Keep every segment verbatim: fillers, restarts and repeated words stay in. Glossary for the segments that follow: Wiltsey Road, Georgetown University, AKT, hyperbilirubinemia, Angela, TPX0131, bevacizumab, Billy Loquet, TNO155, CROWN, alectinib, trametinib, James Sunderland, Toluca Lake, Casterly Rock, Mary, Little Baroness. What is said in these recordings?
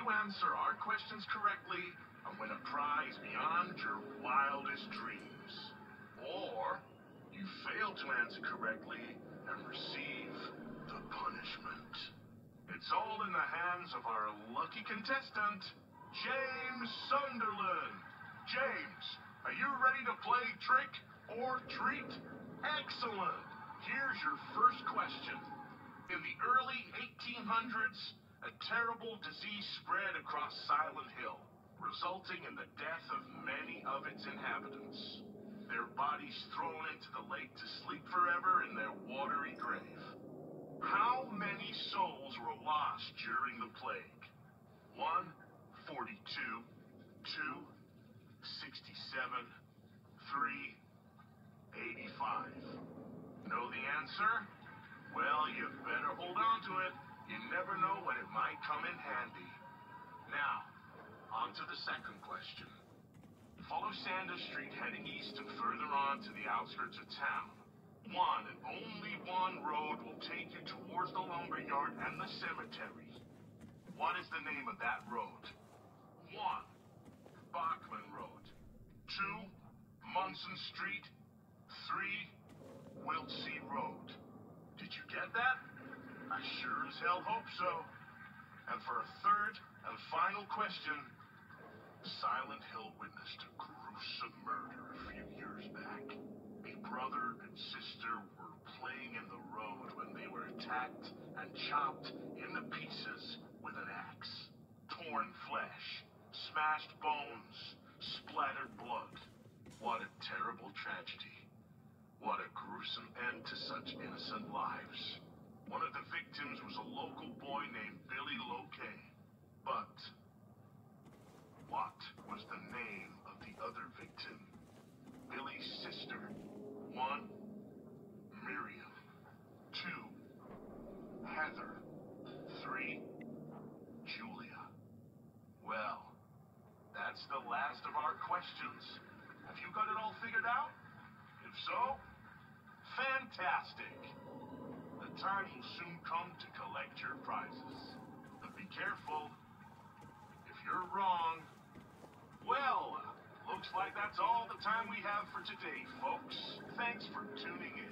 you answer our questions correctly, and win a prize beyond your wildest dreams. Or, you fail to answer correctly and receive the punishment. It's all in the hands of our lucky contestant, James Sunderland. James, are you ready to play Trick or Treat? Excellent! Here's your first question. In the early eighteen hundreds, a terrible disease spread across Silent Hill, resulting in the death of many of its inhabitants. Their bodies thrown into the lake to sleep forever in their watery grave. How many souls were lost during the plague? One, forty-two, two, sixty-seven, three, eighty-five. Know the answer? Well, you better hold on to it. You never know when it might come in handy. Now, on to the second question. Follow Sanders Street heading east and further on to the outskirts of town. One and only one road will take you towards the lumberyard and the cemetery. What is the name of that road? One, Bachman Road. Two, Munson Street. Three, Wiltsey Road. Did you get that? I sure as hell hope so. And for a third and final question, Silent Hill witnessed a gruesome murder a few years back. A brother and sister were playing in the road when they were attacked and chopped into pieces with an axe. Torn flesh, smashed bones, splattered blood. What a terrible tragedy. What a gruesome end to such innocent lives. One of the victims was a local boy named Billy Loquet. But what was the name of the other victim? Billy's sister. One, Miriam. Two, Heather. Three, Julia. Well, that's the last of our questions. Have you got it all figured out? If so, fantastic! The time will soon come to collect your prizes. But be careful. If you're wrong, well, looks like that's all the time we have for today, folks. Thanks for tuning in.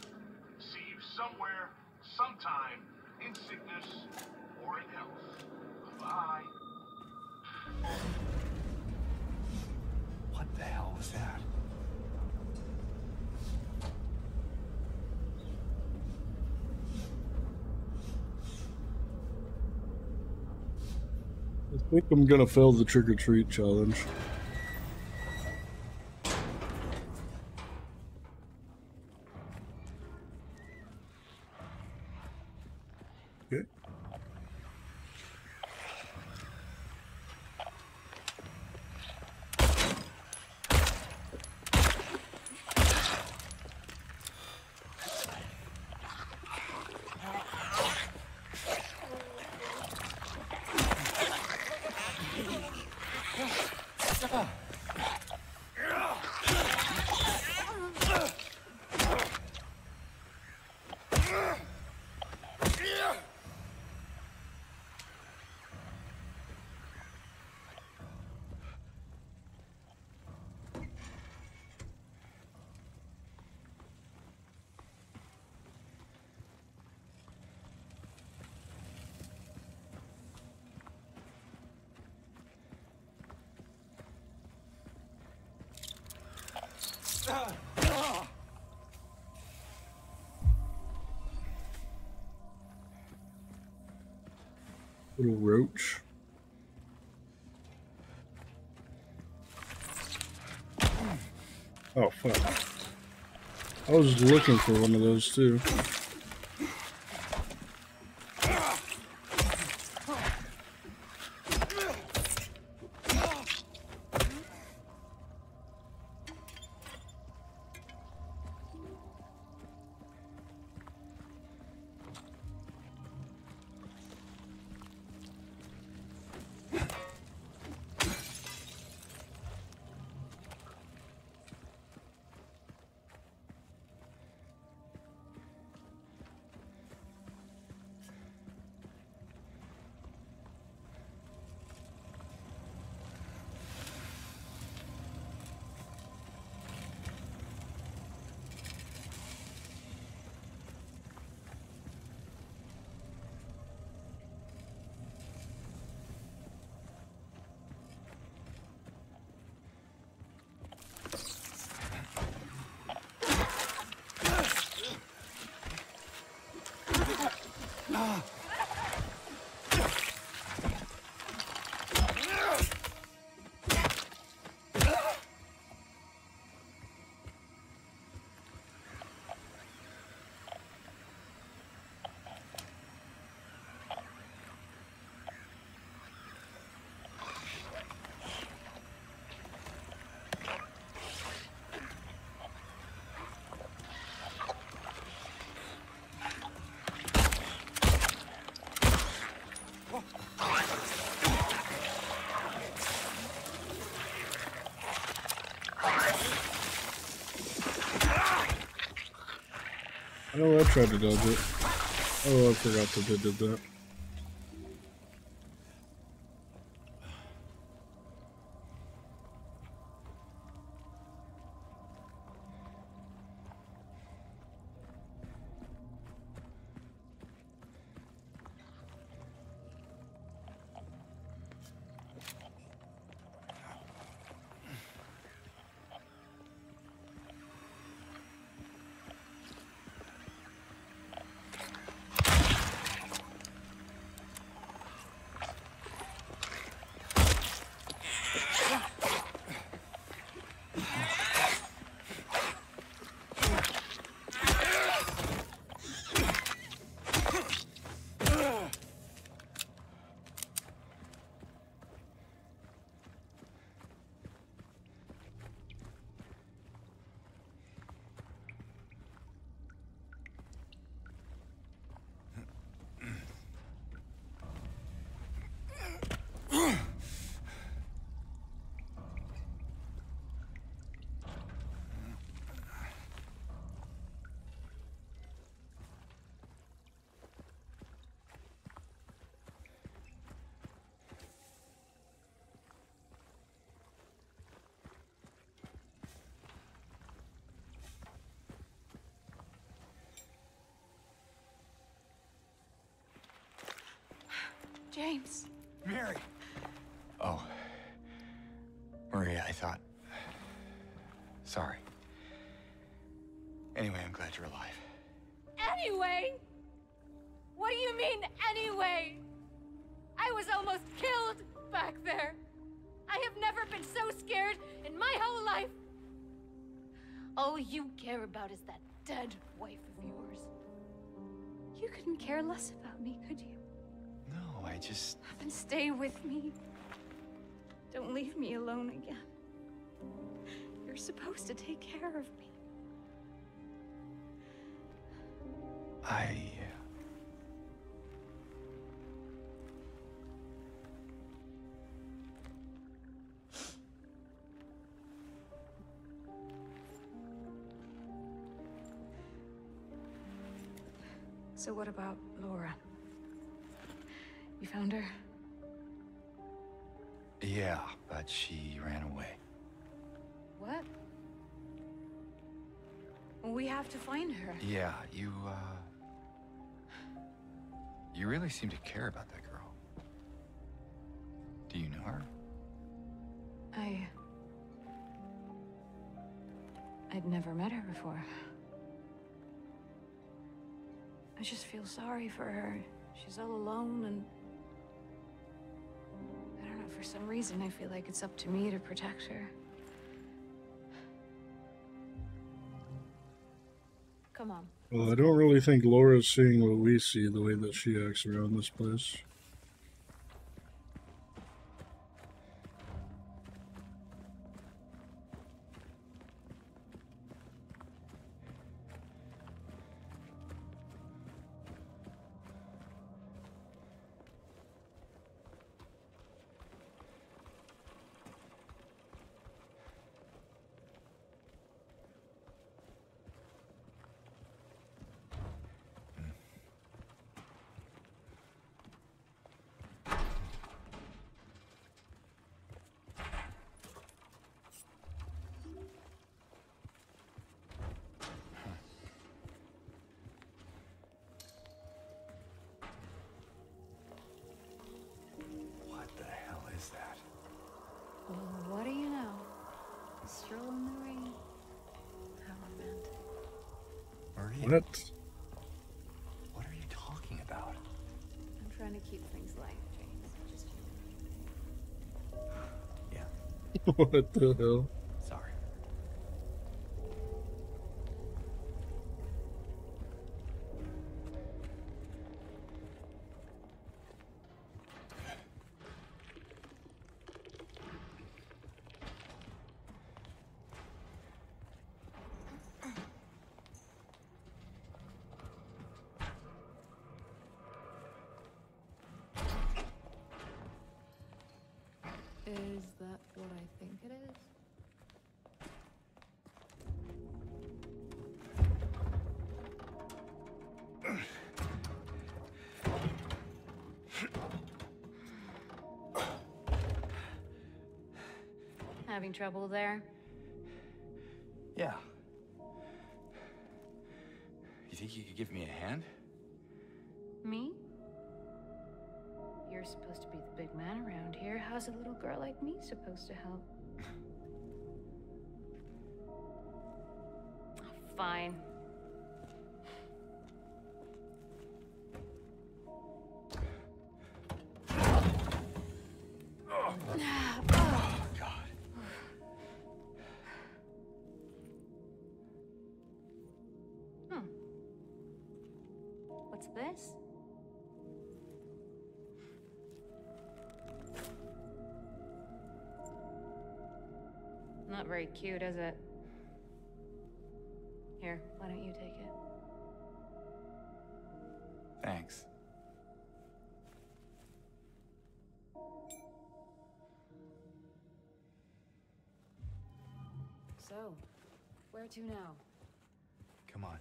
See you somewhere, sometime, in sickness or in health. Bye-bye. What the hell was that? I think I'm gonna fail the trick-or-treat challenge. Little roach. Oh, fuck. I was looking for one of those, too. Oh, I tried to dodge it. Oh, I forgot that I did that. James. Mary. Oh. Maria, I thought. Sorry. Anyway, I'm glad you're alive. Anyway? What do you mean, anyway? I was almost killed back there. I have never been so scared in my whole life. All you care about is that dead wife of yours. You couldn't care less about me, could you? I just... Then stay with me. Don't leave me alone again. You're supposed to take care of me. I... So what about Laura? You found her? Yeah, but she ran away. What? We have to find her. Yeah, you, uh... You really seem to care about that girl. Do you know her? I... I'd never met her before. I just feel sorry for her. She's all alone and... For some reason, I feel like it's up to me to protect her. Come on. Well, I don't really think Laura's seeing what we see, the way that she acts around this place. What? What are you talking about? I'm trying to keep things light, James. Just you. Yeah. What the hell? Sorry. Is that what I think it is? having trouble there? Yeah. You think you could give me a hand? Me? You're supposed to be the big man around here. How's a little girl like me supposed to help? Oh, fine. This? Not very cute, is it? Here, why don't you take it? Thanks. So, where to now? Come on.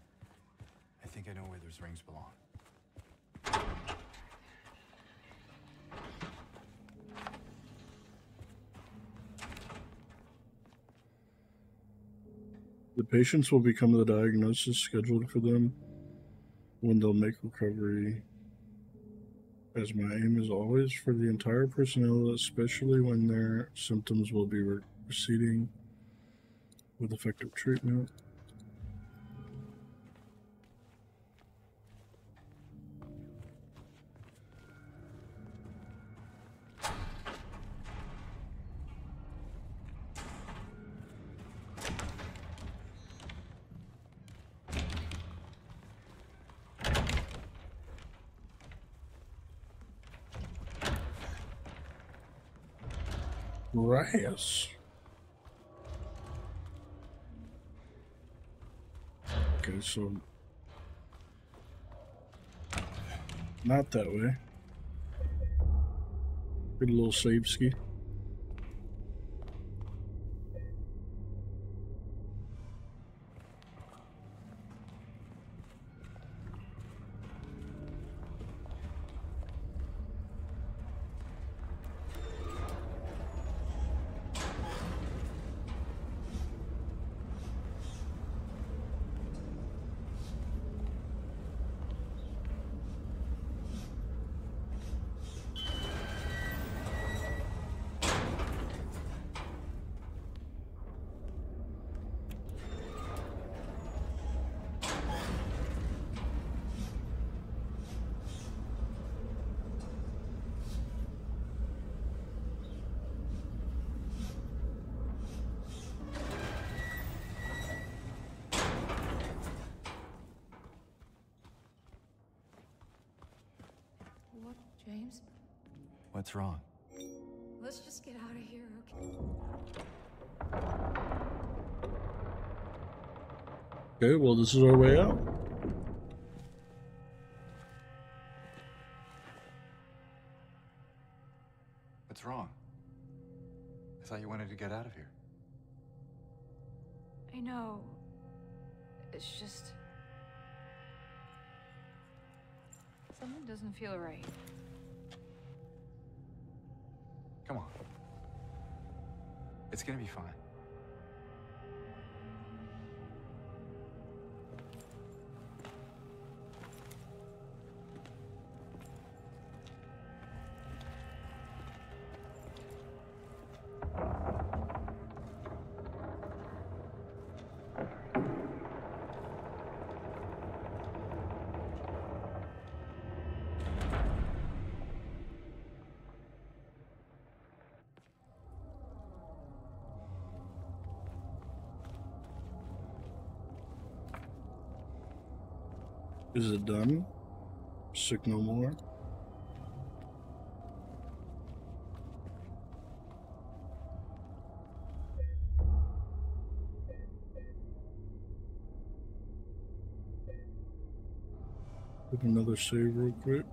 I think I know where those rings belong. The patients will become the diagnosis scheduled for them when they'll make recovery, as my aim is always for the entire personnel, especially when their symptoms will be receding with effective treatment. Grass. Okay, so not that way. Good little save ski. James? What's wrong? Let's just get out of here, okay? Okay, well, this is our way out. What's wrong? I thought you wanted to get out of here. I know. It's just... something doesn't feel right. Come on. It's gonna be fine. Is it done? Sick no more. Put another save real quick.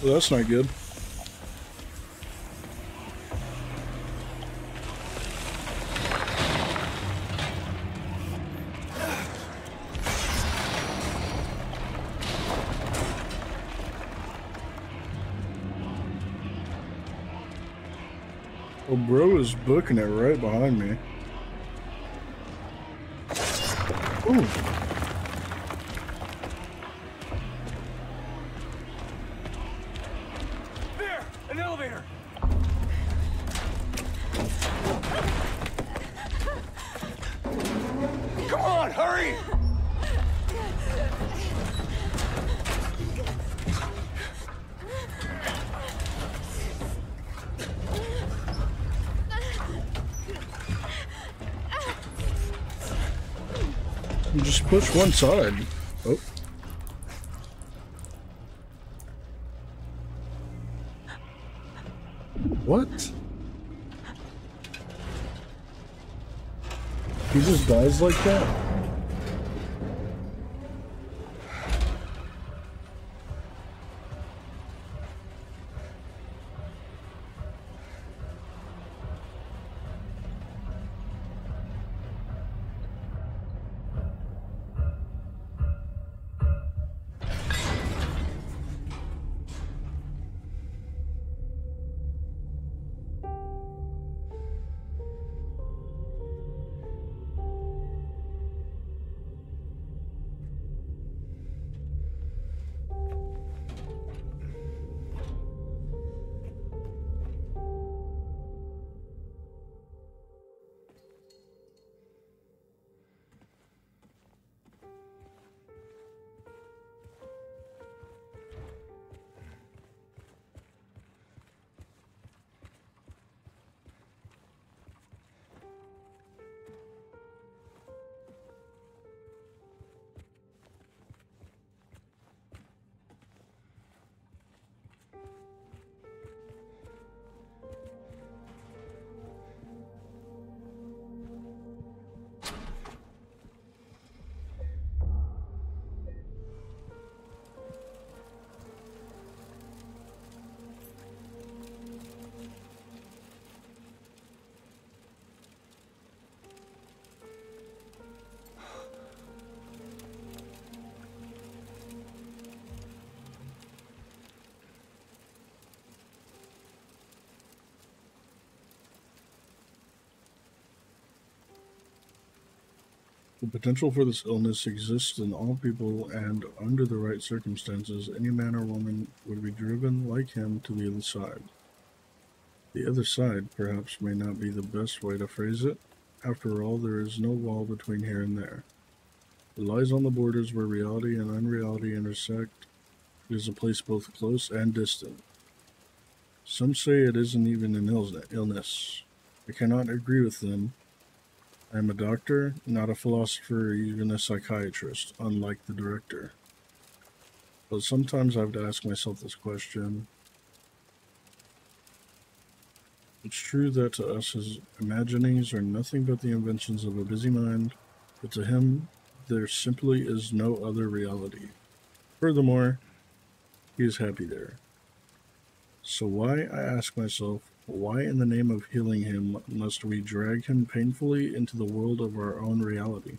Well, that's not good. Oh, bro is booking it right behind me. Ooh. There, an elevator. Come on, hurry. Just push one side. Oh. What? He just dies like that? The potential for this illness exists in all people, and under the right circumstances, any man or woman would be driven, like him, to the other side. The other side, perhaps, may not be the best way to phrase it. After all, there is no wall between here and there. It lies on the borders where reality and unreality intersect. It is a place both close and distant. Some say it isn't even an illness. I cannot agree with them. I am a doctor, not a philosopher, or even a psychiatrist, unlike the director. But sometimes I have to ask myself this question. It's true that to us his imaginings are nothing but the inventions of a busy mind, but to him there simply is no other reality. Furthermore, he is happy there. So why, I ask myself, why in the name of healing him must we drag him painfully into the world of our own reality?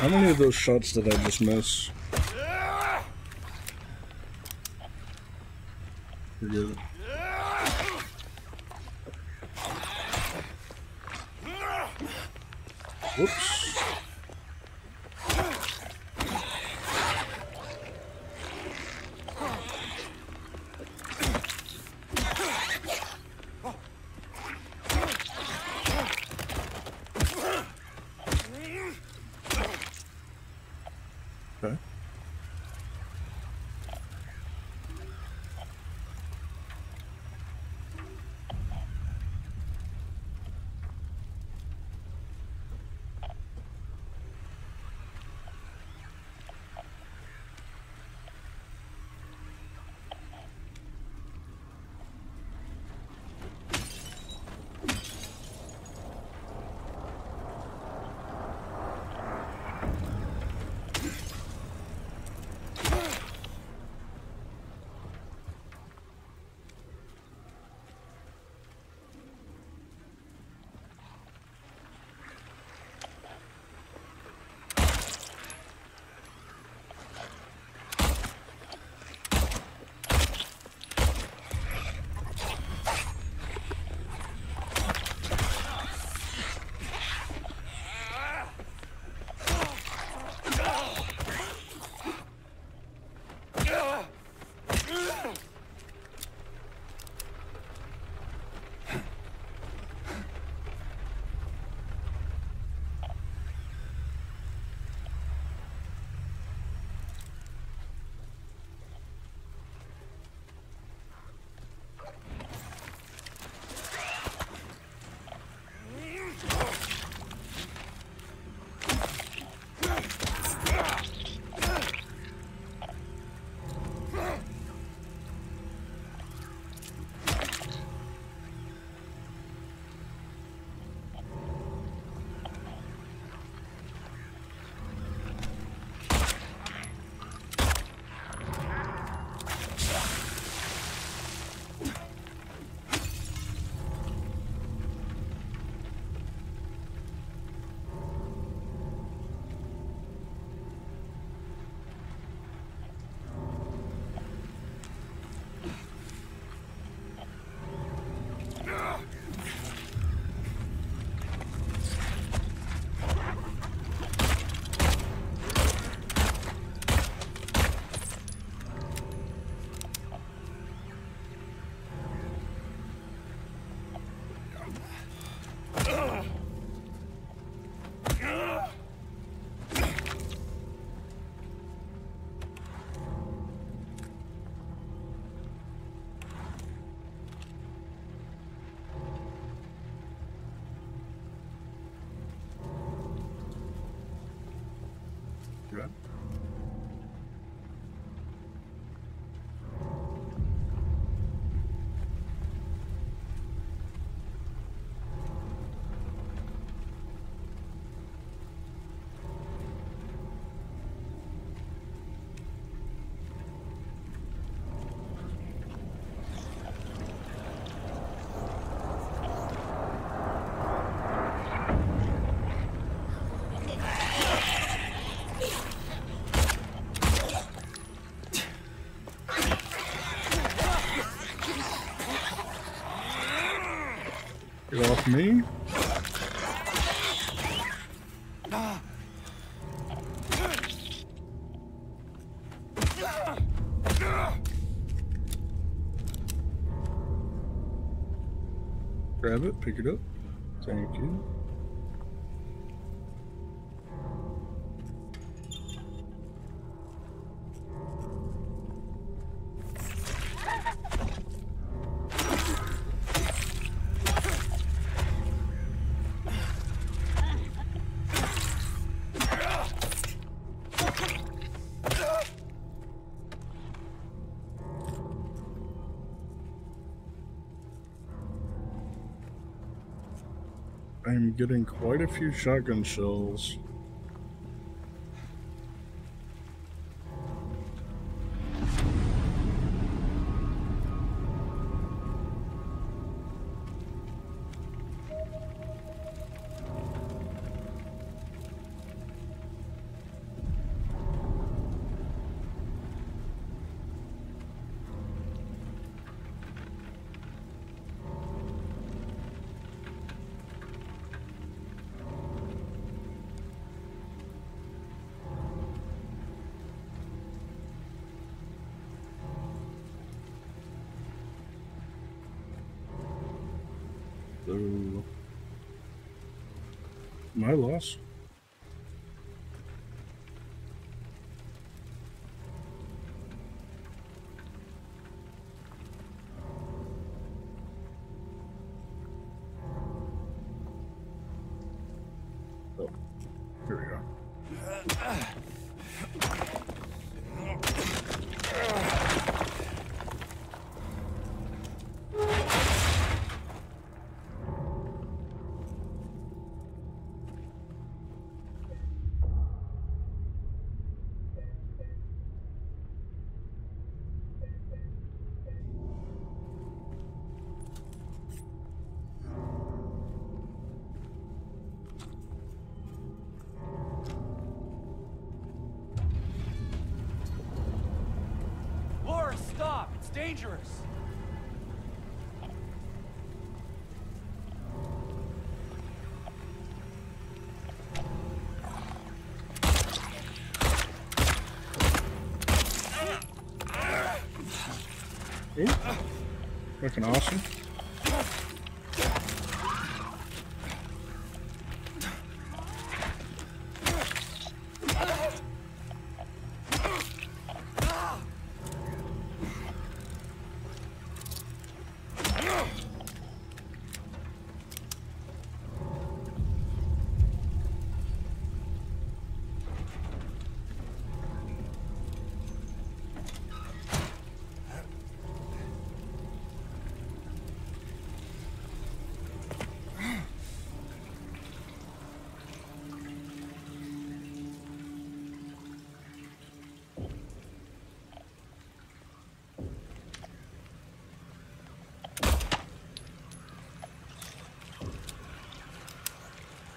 How many of those shots did I just miss? Forget it. Whoops. Okay. Get off me. Grab it, pick it up. Thank you. I'm getting quite a few shotgun shells. my loss. Dangerous. Ooh, looking awesome.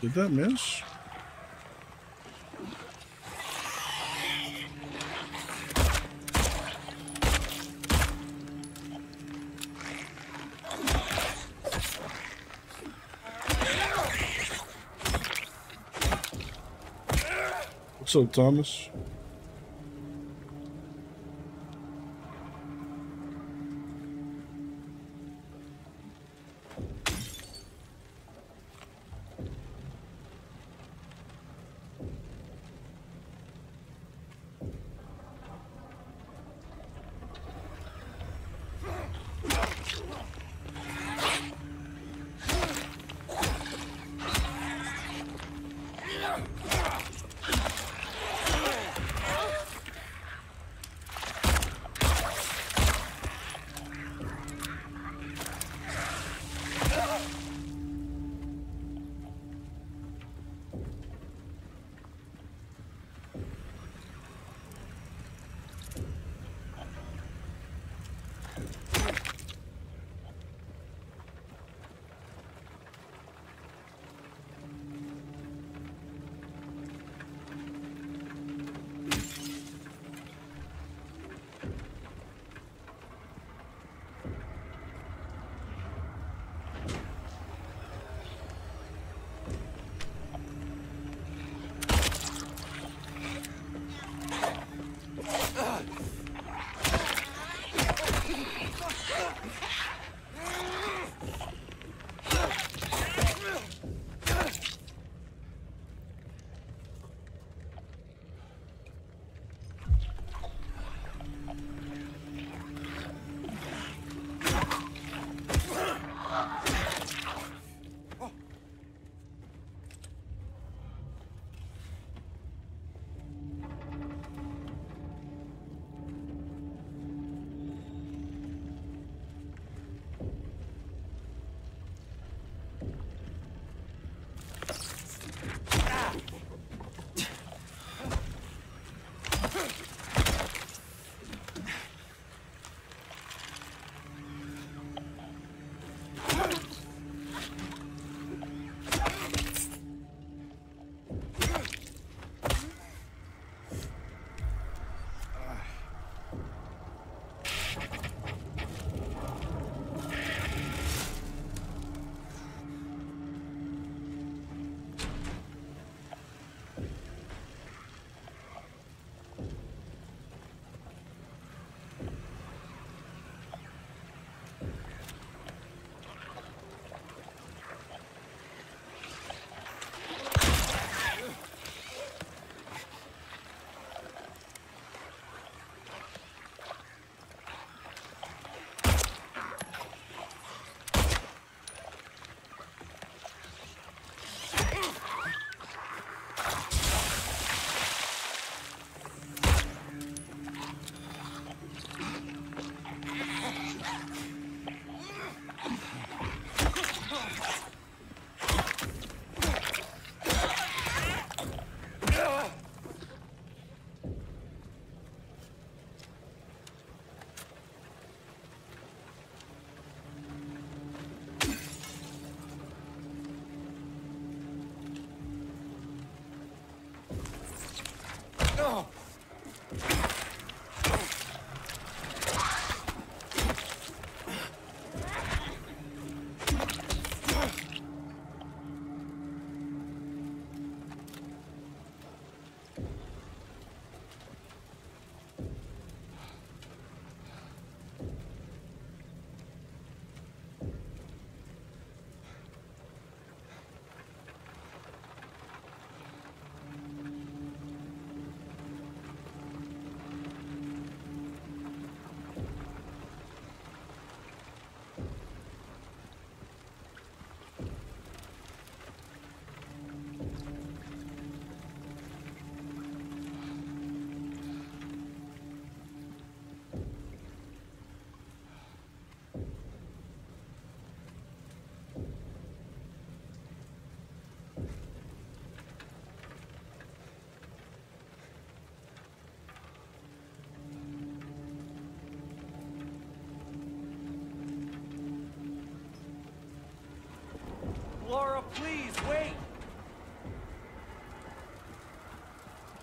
Did that miss? What's up, Thomas?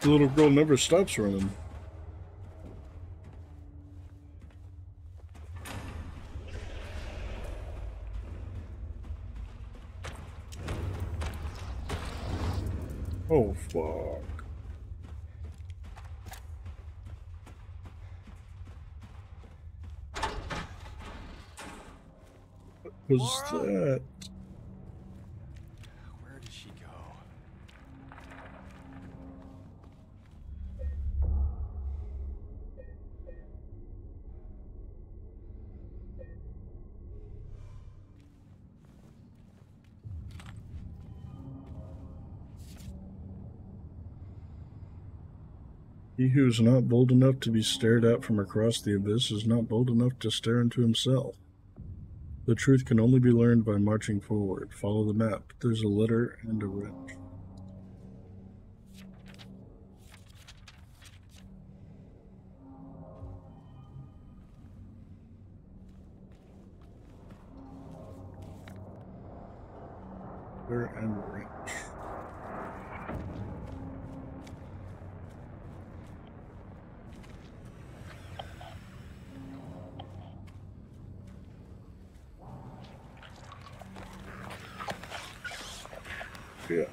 The little girl never stops running. Oh, fuck. What was that? Where did she go? He who is not bold enough to be stared at from across the abyss is not bold enough to stare into himself. The truth can only be learned by marching forward. Follow the map. There's a letter and a wrench. Letter and wrench. Yeah.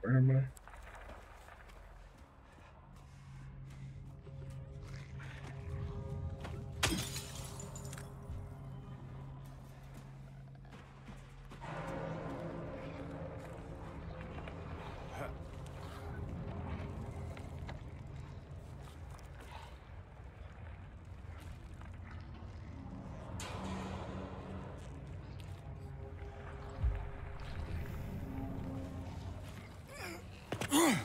Where am I? Okay.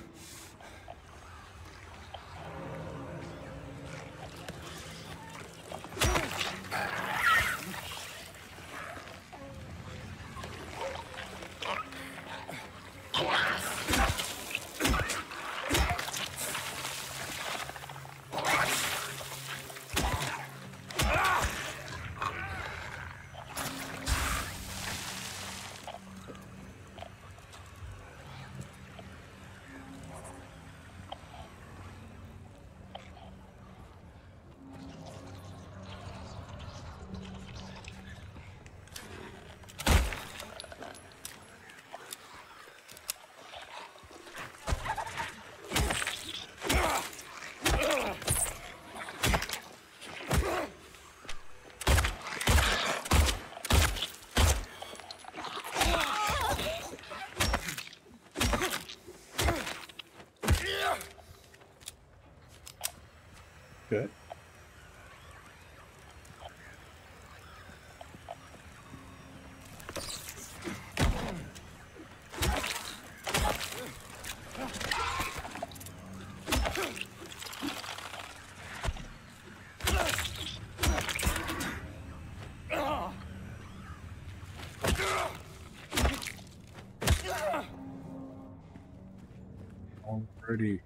Already.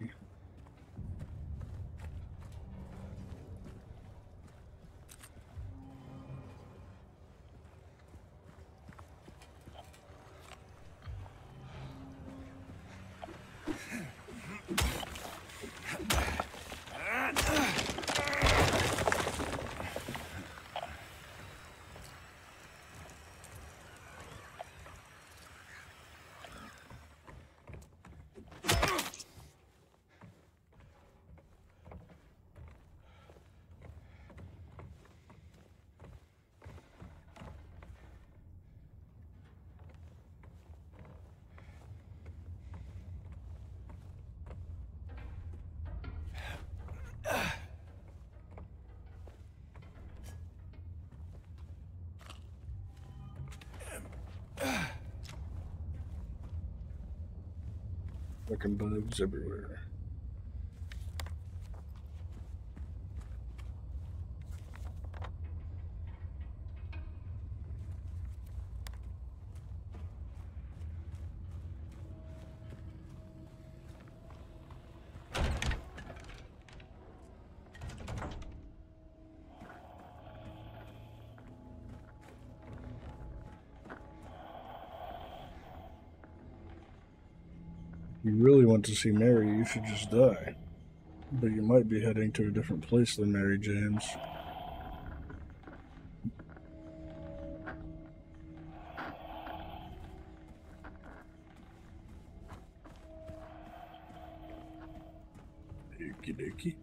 Fucking bugs everywhere. you really want to see Mary, you should just die. But you might be heading to a different place than Mary James. Okie dokie.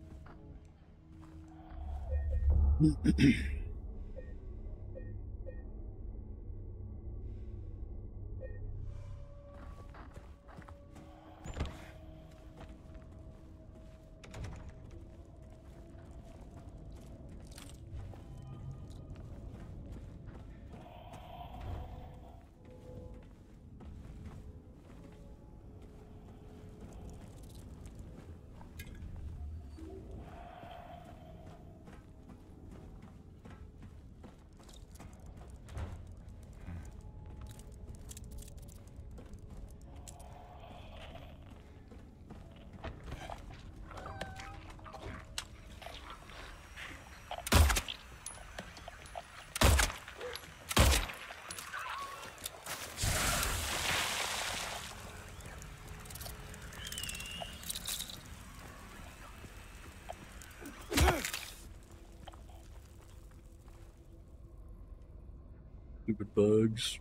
Stupid bugs.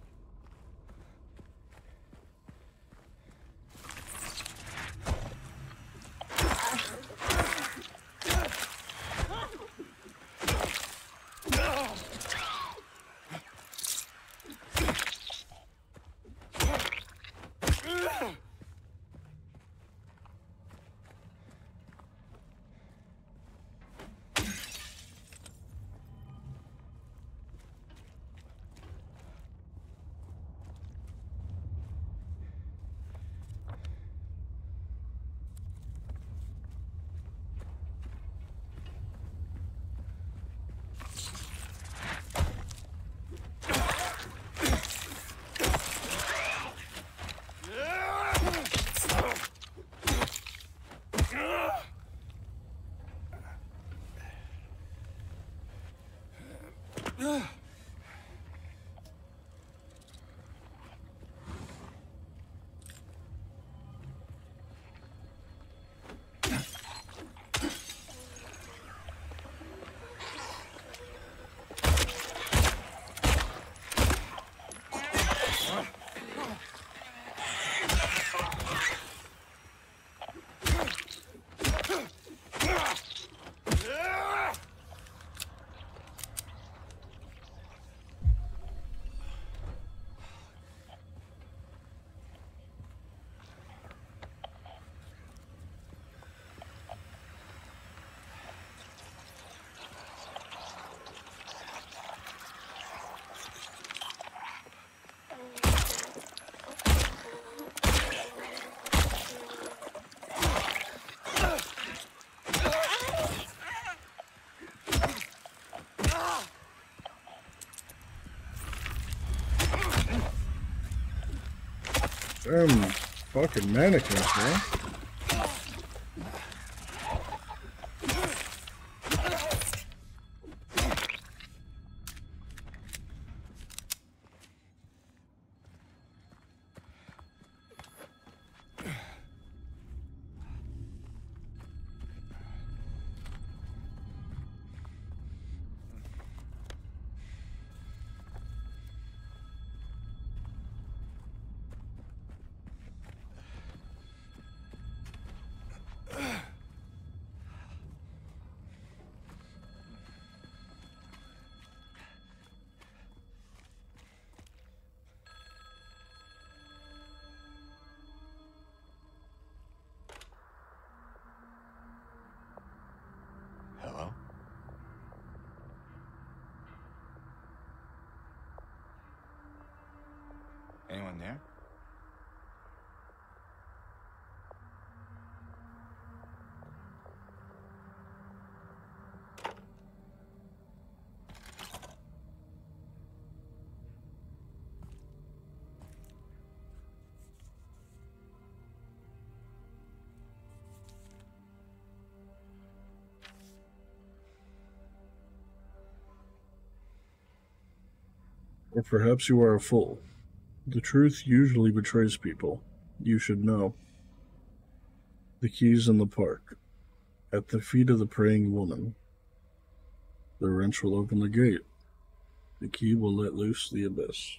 Damn fucking mannequins, man. Anyone there? Or perhaps you are a fool. The truth usually betrays people. You should know. the keys in the park, at the feet of the praying woman. The wrench will open the gate. The key will let loose the abyss.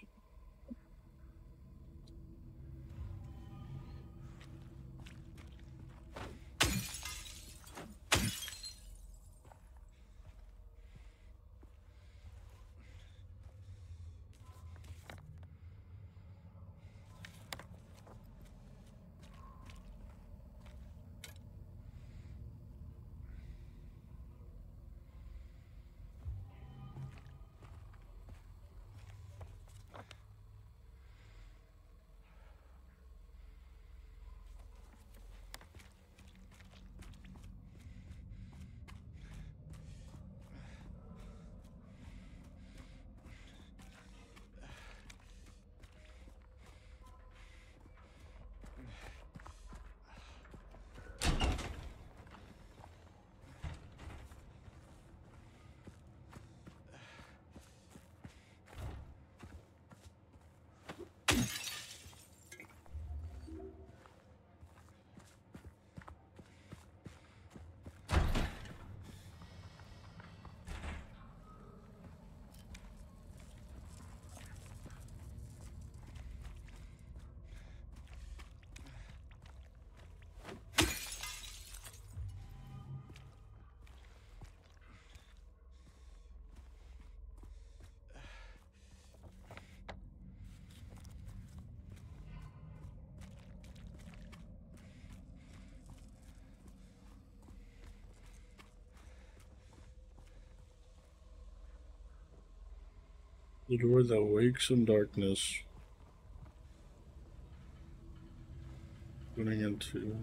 The door that wakes in darkness, turning into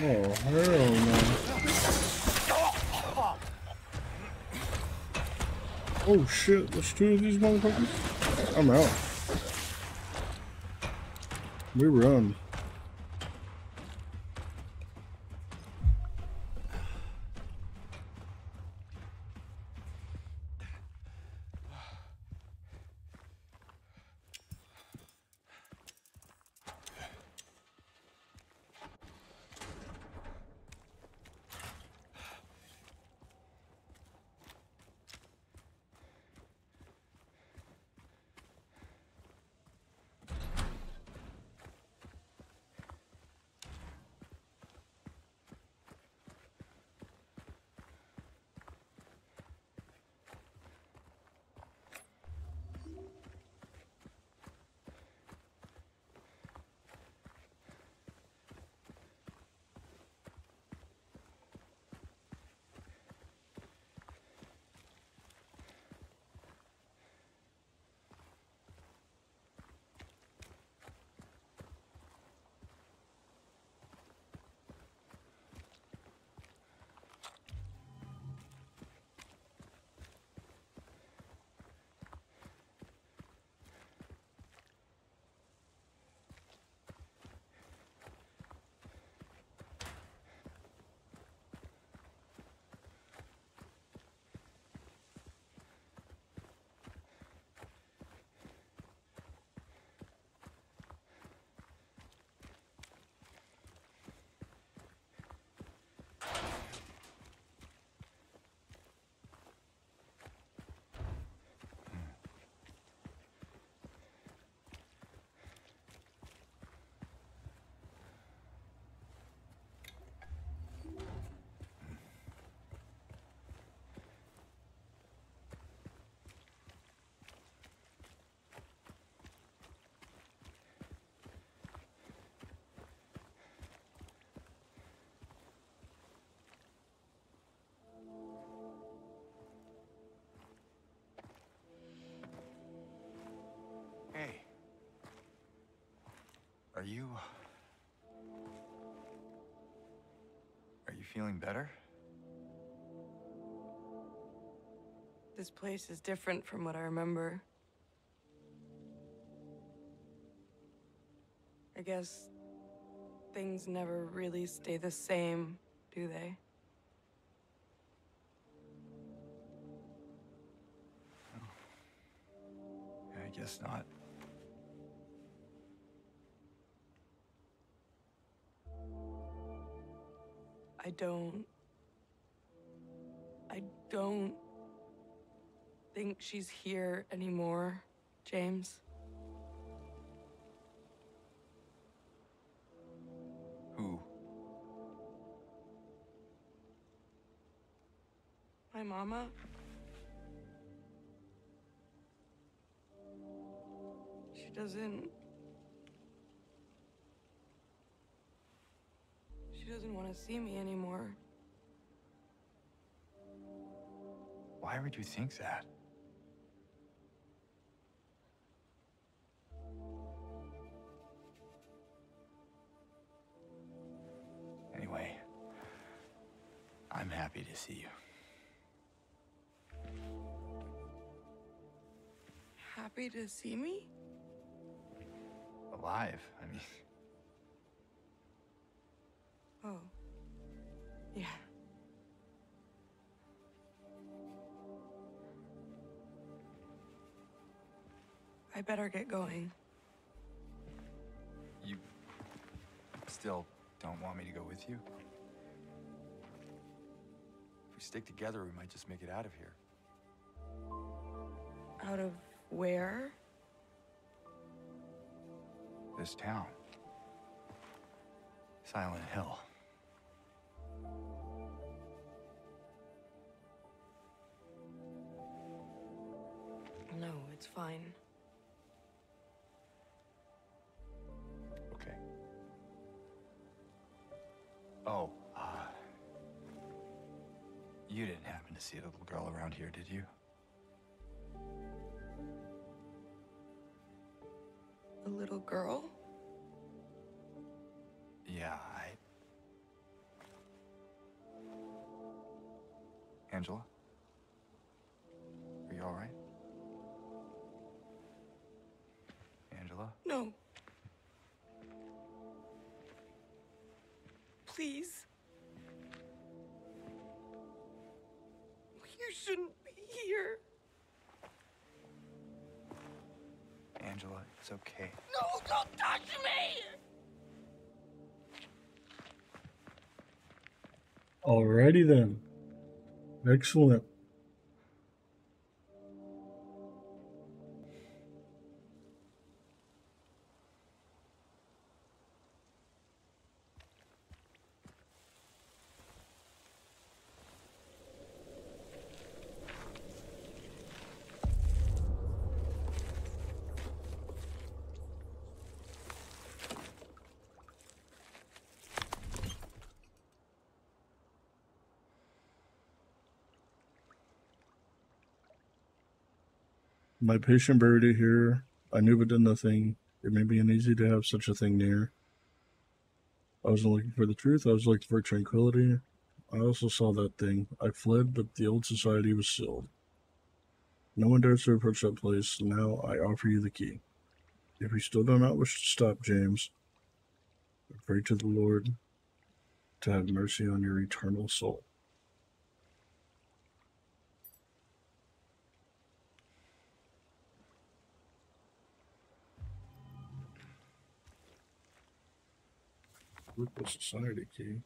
Oh, hell no. Oh shit, there's two of these motherfuckers? I'm out. We run. Are you... Are you feeling better? This place is different from what I remember. I guess things never really stay the same, do they? Oh. I guess not. I don't... I don't... think she's here anymore, James. Who? My mama. She doesn't... She doesn't want to see me anymore. Why would you think that? Anyway, I'm happy to see you. Happy to see me? Alive, I mean. Oh. Yeah. I better get going. You... still... don't want me to go with you? If we stick together, we might just make it out of here. Out of where? This town. Silent Hill. No, it's fine. Oh, uh... you didn't happen to see a little girl around here, did you? A little girl? Yeah, I... Angela? Are you all right? Angela? No. Please. You shouldn't be here. Angela, it's okay. No, don't touch me! Alrighty then. Excellent. My patient buried it here. I knew but did nothing. It may be uneasy to have such a thing near. I wasn't looking for the truth. I was looking for tranquility. I also saw that thing. I fled, but the old society was sealed. No one dares to approach that place. Now I offer you the key. If you still do not wish to stop, James, I pray to the Lord to have mercy on your eternal soul. With the society key.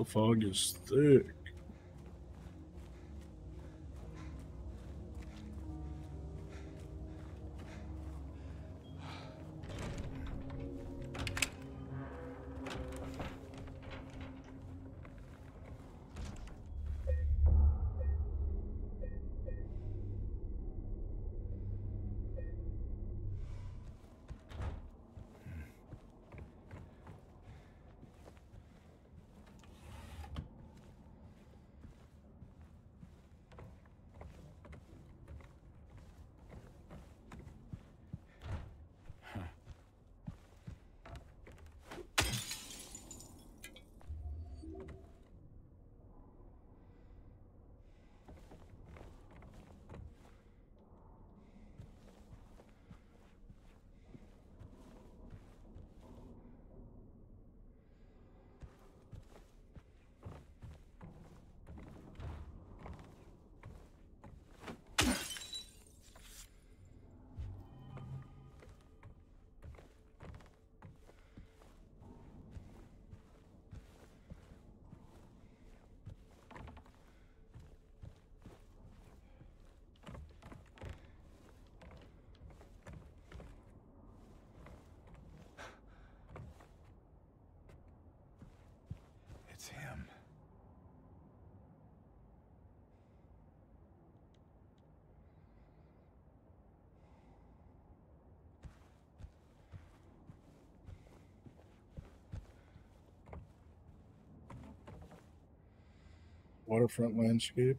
The fog is thick. It's him. Waterfront landscape.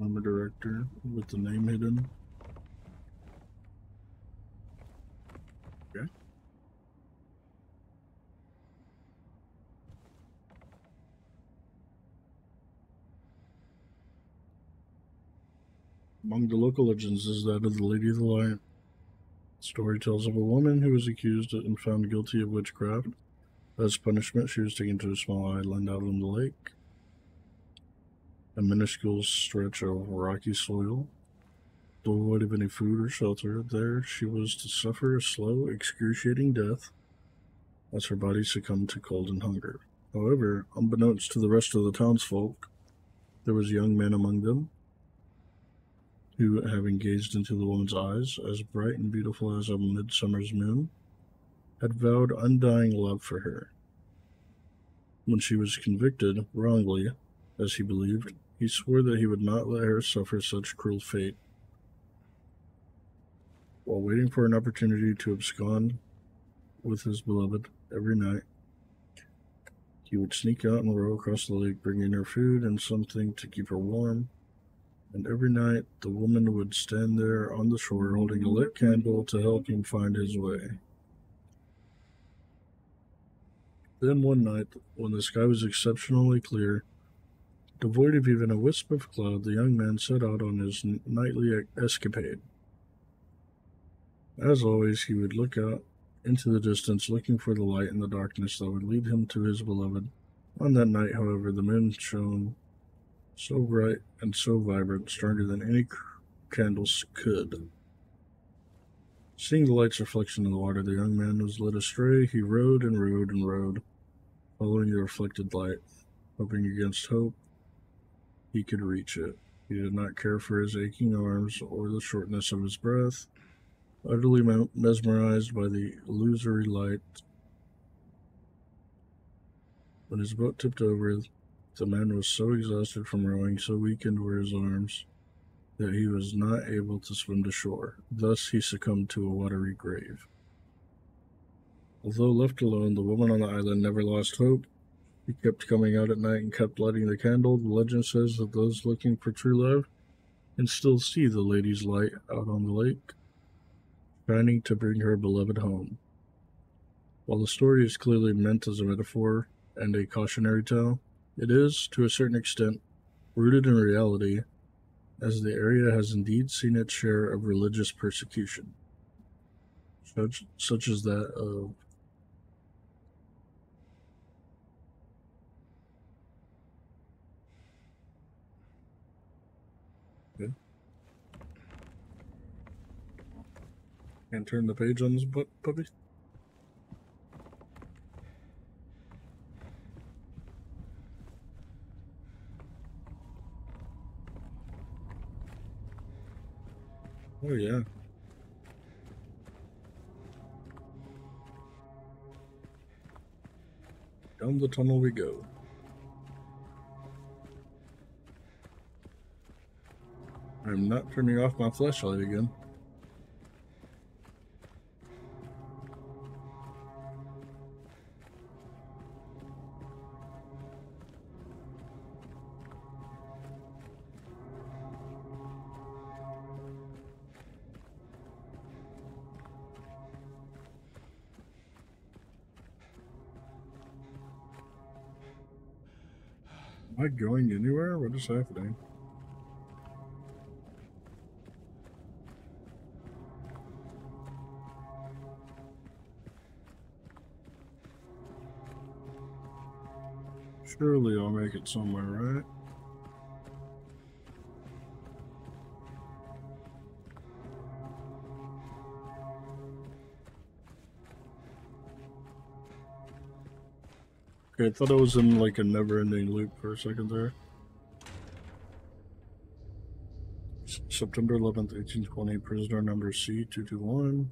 I'm a director with the name hidden. Okay. Among the local legends is that of the Lady of the Lion. The story tells of a woman who was accused and found guilty of witchcraft. As punishment, she was taken to a small island out on the lake. A minuscule stretch of rocky soil, devoid of any food or shelter. There she was to suffer a slow, excruciating death as her body succumbed to cold and hunger. However, unbeknownst to the rest of the townsfolk, there was a young man among them who, having gazed into the woman's eyes, as bright and beautiful as a midsummer's moon, had vowed undying love for her. When she was convicted, wrongly, as he believed, he swore that he would not let her suffer such cruel fate. While waiting for an opportunity to abscond with his beloved every night, he would sneak out and row across the lake, bringing her food and something to keep her warm. And every night, the woman would stand there on the shore, holding a lit candle to help him find his way. Then one night, when the sky was exceptionally clear, devoid of even a wisp of cloud, the young man set out on his nightly escapade. As always, he would look out into the distance, looking for the light in the darkness that would lead him to his beloved. On that night, however, the moon shone so bright and so vibrant, stronger than any candles could. Seeing the light's reflection in the water, the young man was led astray. He rowed and rowed and rowed, following the reflected light, hoping against hope he could reach it. He did not care for his aching arms or the shortness of his breath. Utterly mesmerized by the illusory light, when his boat tipped over, the man was so exhausted from rowing, so weakened were his arms, that he was not able to swim to shore. Thus he succumbed to a watery grave. Although left alone, the woman on the island never lost hope. He kept coming out at night and kept lighting the candle. The legend says that those looking for true love can still see the lady's light out on the lake, shining to bring her beloved home. While the story is clearly meant as a metaphor and a cautionary tale, it is, to a certain extent, rooted in reality, as the area has indeed seen its share of religious persecution, such, such as that of Can't turn the page on this butt puppy. Oh yeah. Down the tunnel we go. I'm not turning off my flashlight again. Am I going anywhere? What is happening? Surely I'll make it somewhere, right? Okay, I thought I was in like a never-ending loop for a second there. S September eleventh, eighteen twenty, prisoner number C two two one.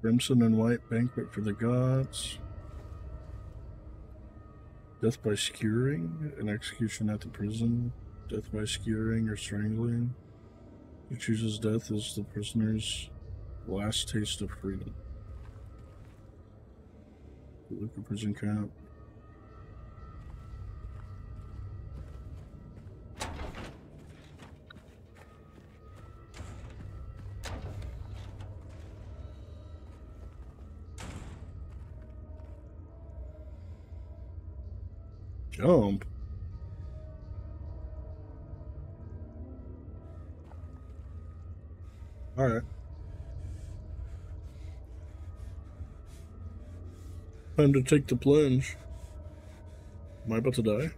Crimson and white banquet for the gods. Death by skewering, an execution at the prison. Death by skewering or strangling. Who chooses death is the prisoner's last taste of freedom. Toluca prison camp. Jump. All right. Time to take the plunge. Am I about to die?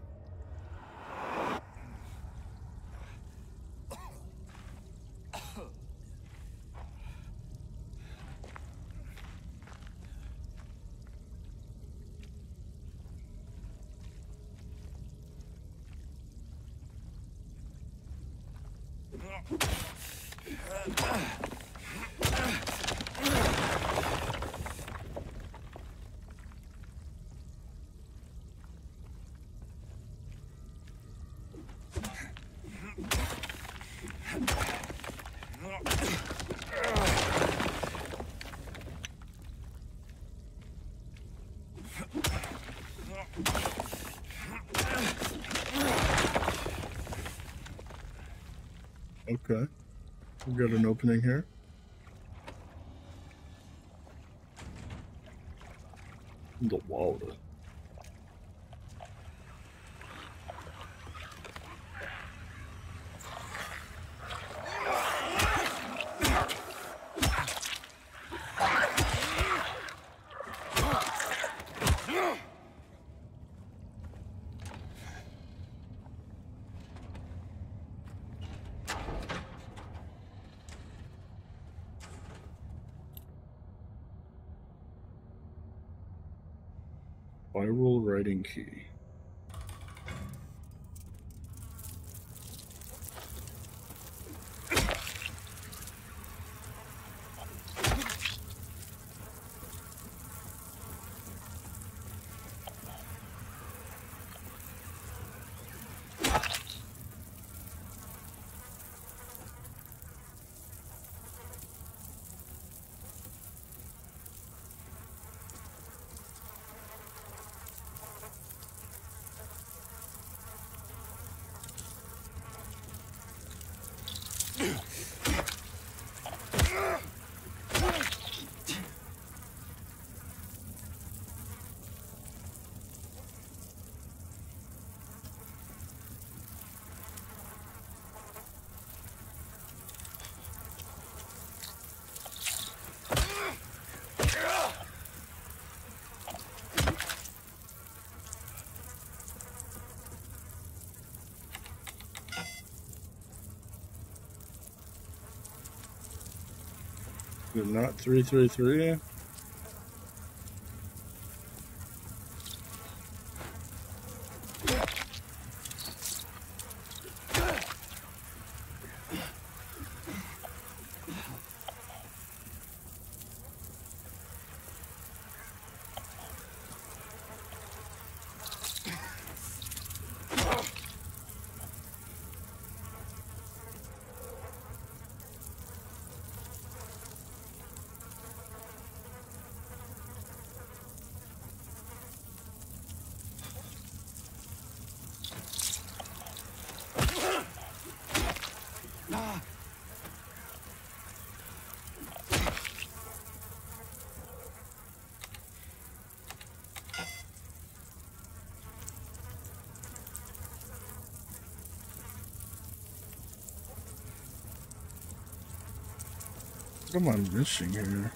Okay, we got an opening here. The water. Viral writing key. They're not three three three. What am I missing here?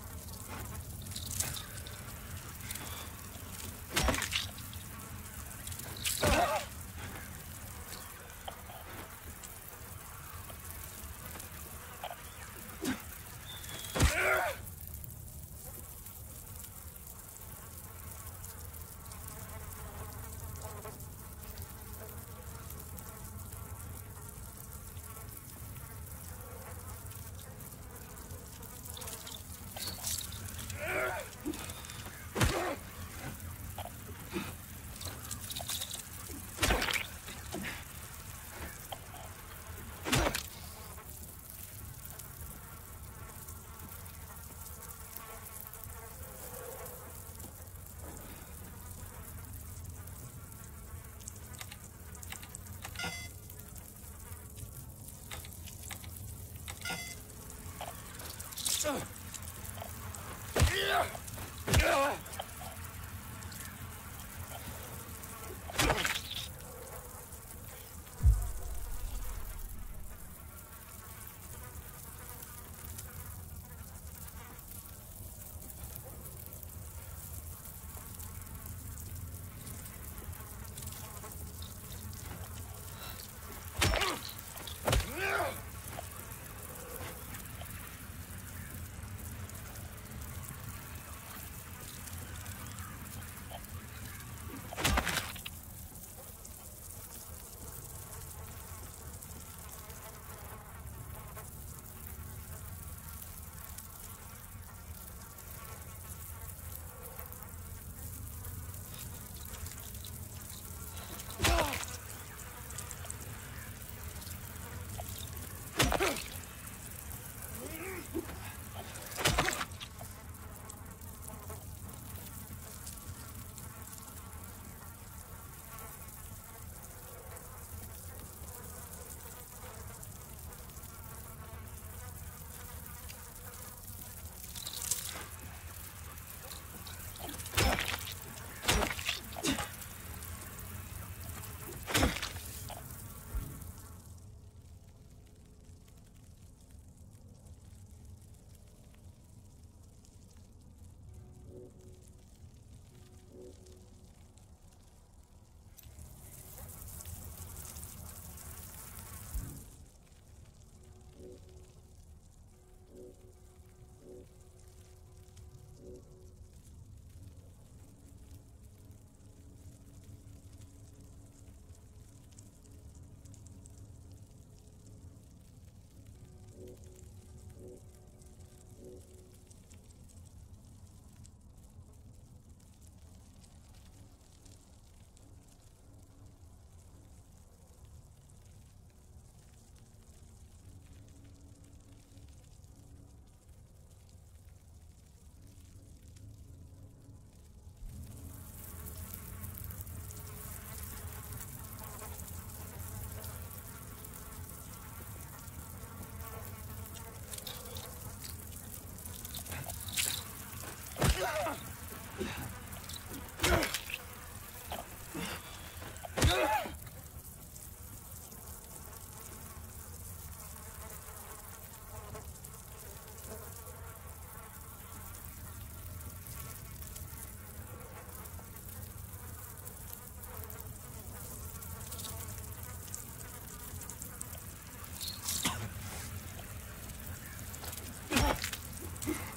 Yeah.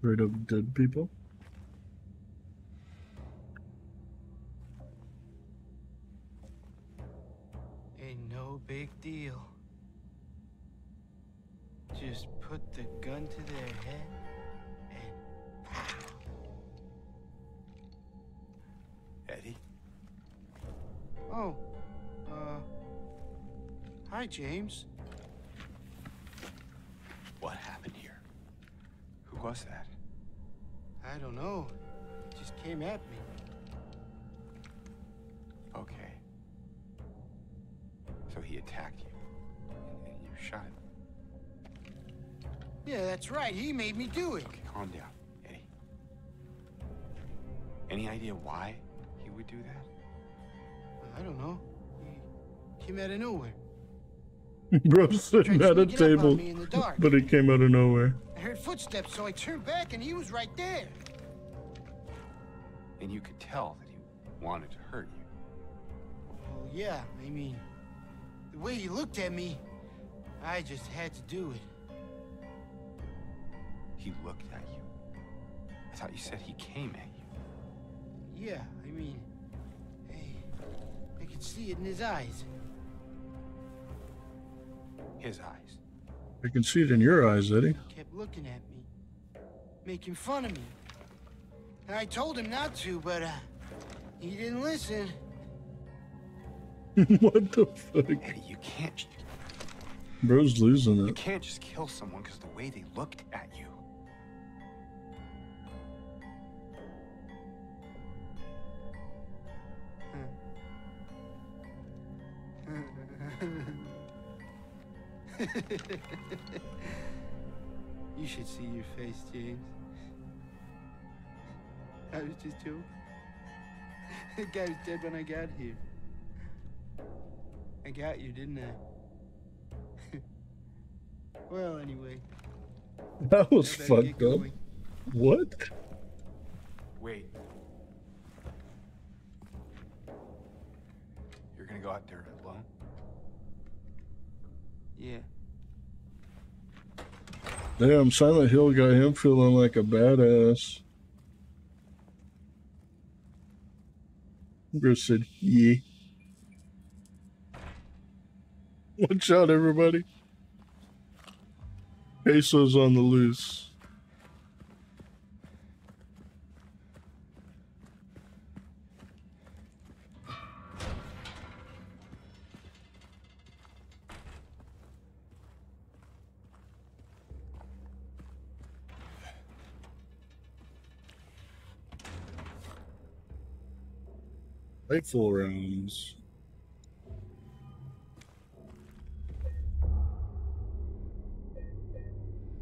Rid of dead people. Ain't no big deal. Just put the gun to their head and pow. Eddie? Oh, uh, hi, James. What happened here? Who was that? I don't know. It just came at me. Okay. So he attacked you, and, and you shot him. Yeah, that's right. He made me do it. Okay, calm down, Eddie. Any idea why he would do that? I don't know. He came out of nowhere. Bro's sitting at a table, but he came out of nowhere. I heard footsteps, so I turned back and he was right there. And you could tell that he wanted to hurt you. Well, yeah, I mean, the way he looked at me, I just had to do it. He looked at you? I thought you said he came at you. Yeah, I mean, I, I could see it in his eyes. His eyes? I can see it in your eyes, Eddie. He kept looking at me, making fun of me. And I told him not to, but uh, he didn't listen. What the fuck? Eddie, you can't. Bro's losing it. You can't just kill someone because of the way they looked at you. You should see your face, James. I was just joking. The guy was dead when I got here. I got you, didn't I? Well, anyway. That was fucked up. What? Wait. You're gonna go out there alone? Yeah. Damn, Silent Hill got him feeling like a badass. Bruce said, yeah. Watch out, everybody. Peso's on the loose. Lightful rounds.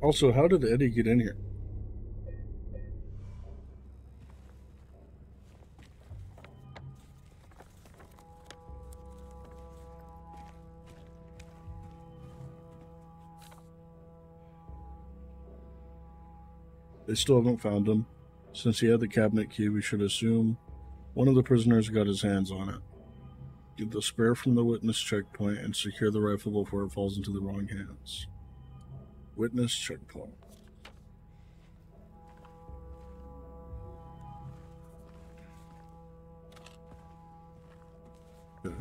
Also, how did Eddie get in here? They still haven't found him. Since he had the cabinet key, we should assume one of the prisoners got his hands on it. Get the spare from the witness checkpoint and secure the rifle before it falls into the wrong hands. Witness checkpoint. Okay.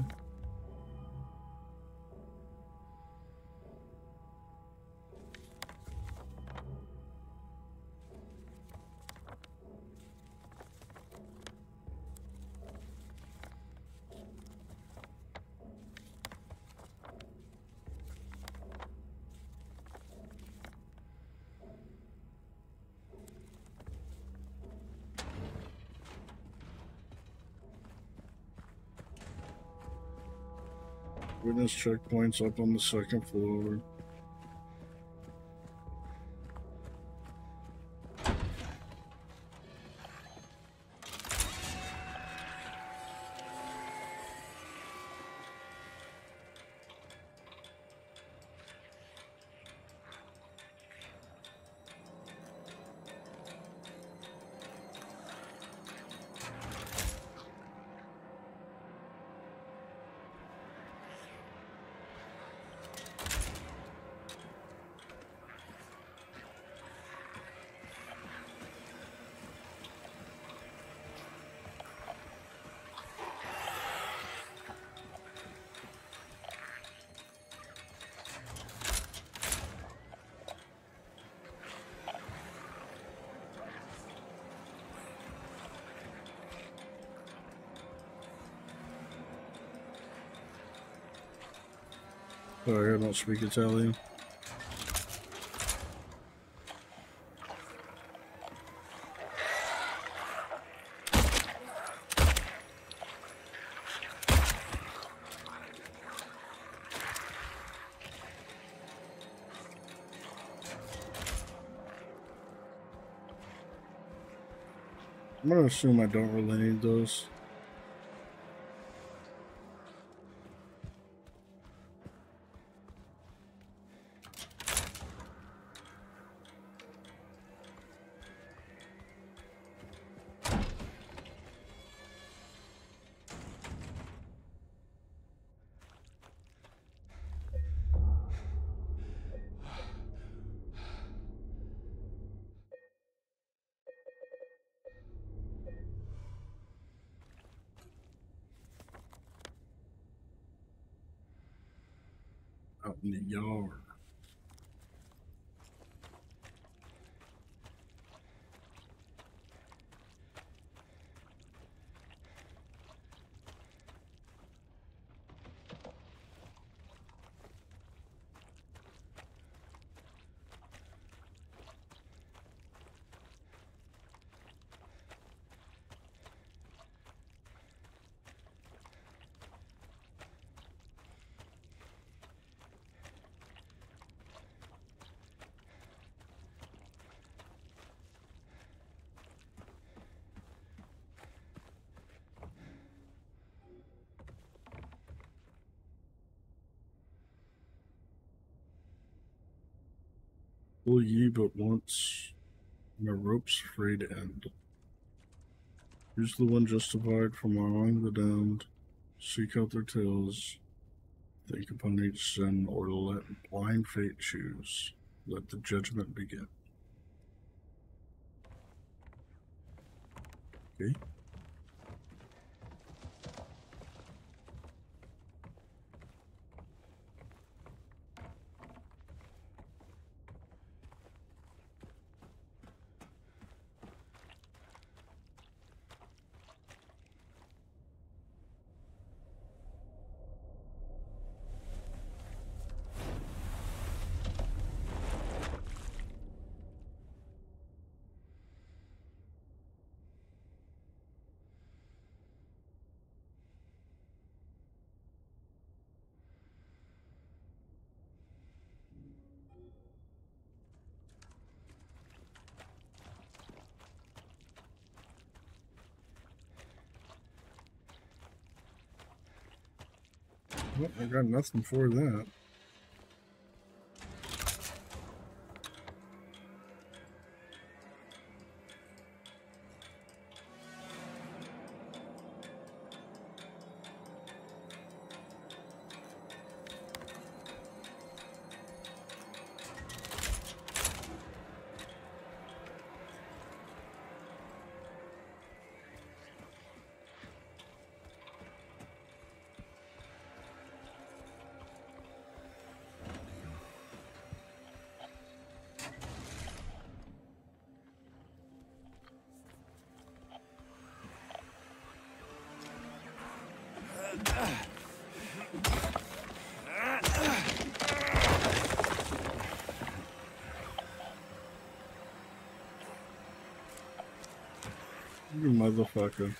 Witness checkpoints up on the second floor. Sorry, I don't speak Italian. I'm gonna assume I don't really need those. Out in the yard. Will ye but once, my rope's free to end. Here's the one justified from wronging the damned. Seek out their tales. Think upon each sin, or let blind fate choose. Let the judgment begin. Okay. Well, I got nothing for that. You motherfucker.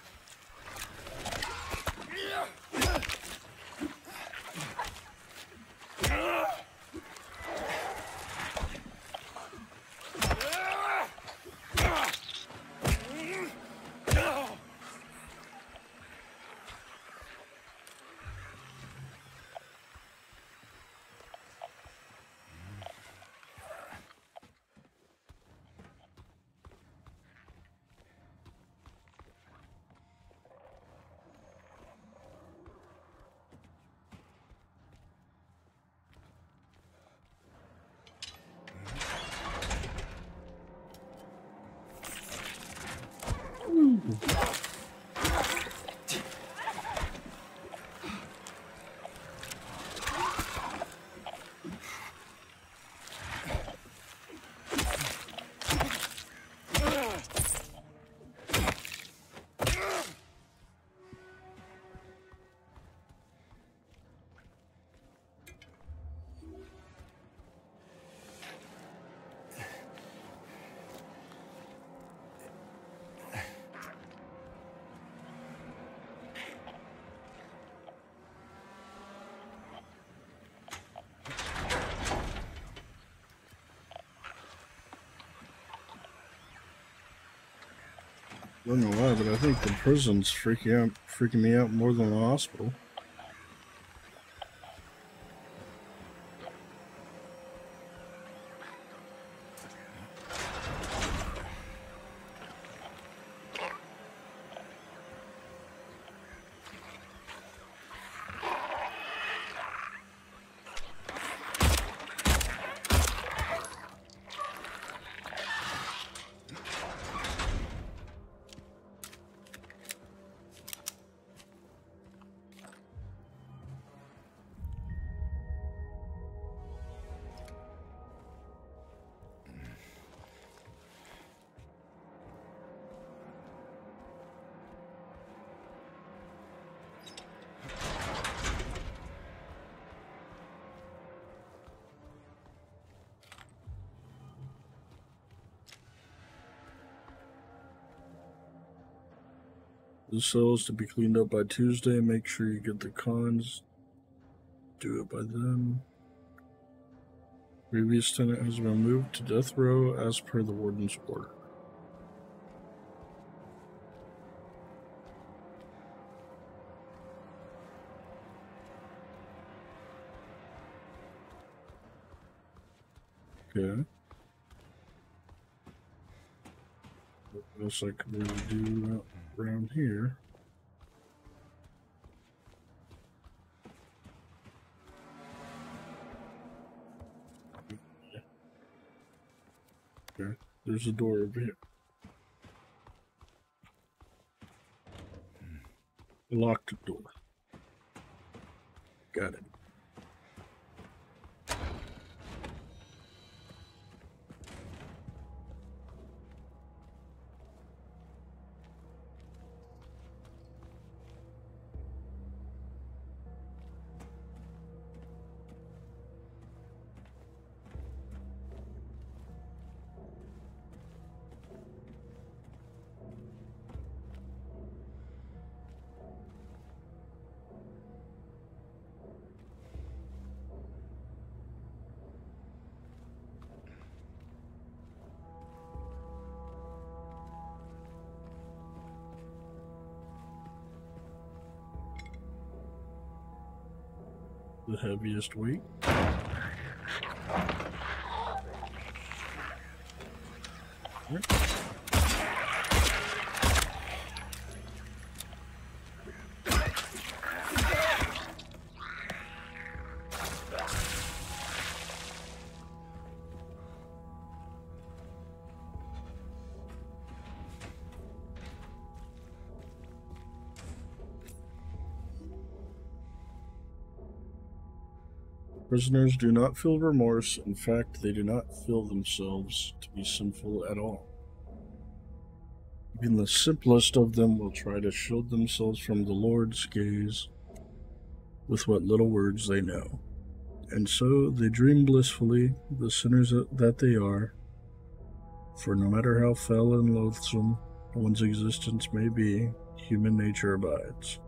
I don't know why, but I think the prison's freaking out, freaking me out more than the hospital. The cells to be cleaned up by Tuesday. Make sure you get the cons. Do it by then. Previous tenant has been moved to death row as per the warden's order. Okay. What else I could really do around here? Okay, there's a door over here. Locked door. Got it. the heaviest weight. Right. Prisoners do not feel remorse. In fact, they do not feel themselves to be sinful at all. Even the simplest of them will try to shield themselves from the Lord's gaze with what little words they know. And so they dream blissfully, the sinners that they are, for no matter how foul and loathsome one's existence may be, human nature abides.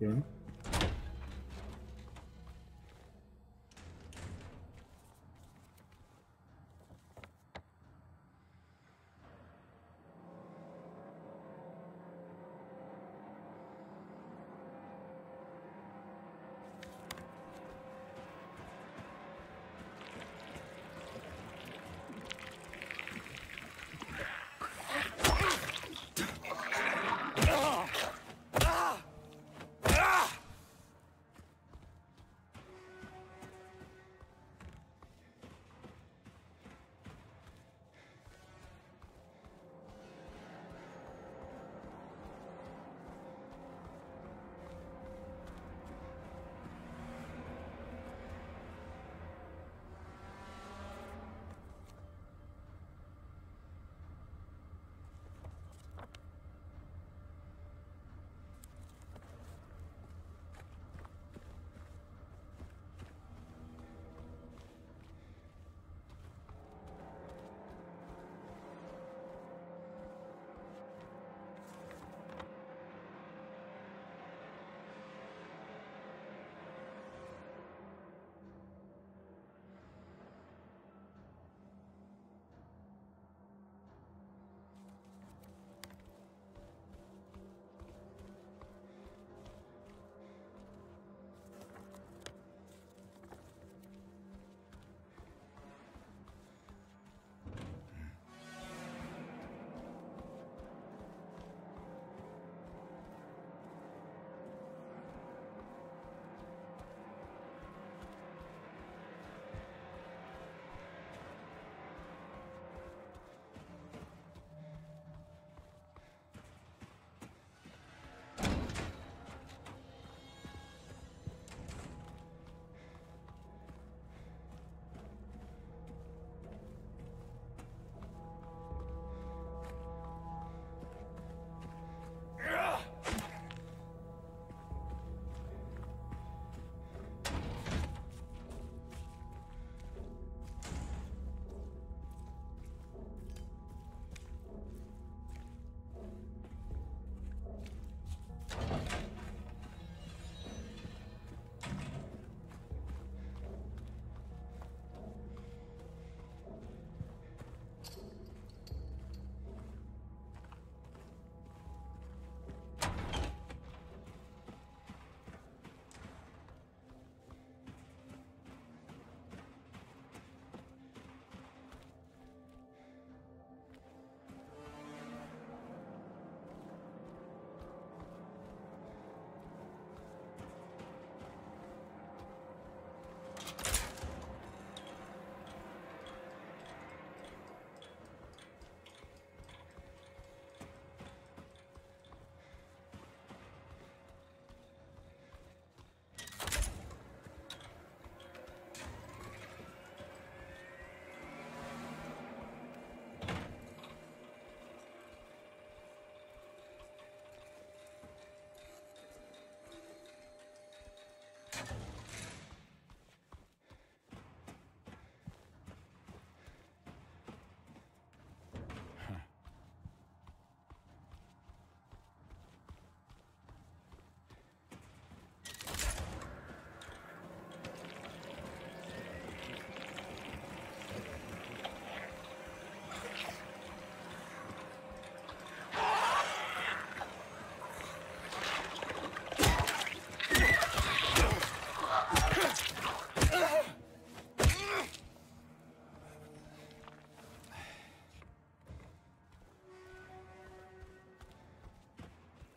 Yeah. Ah!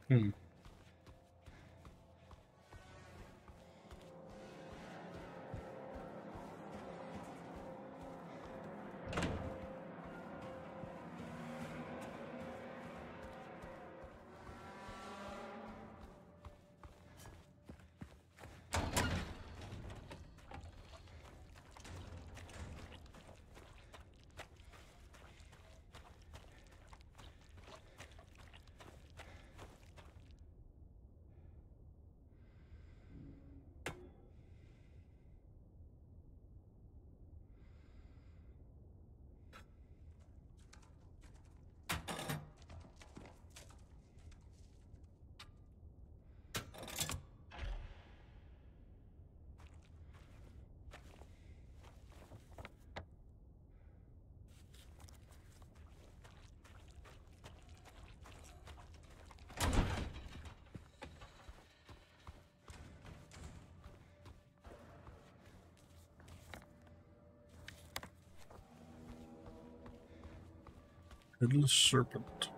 Hmm. Headless serpent.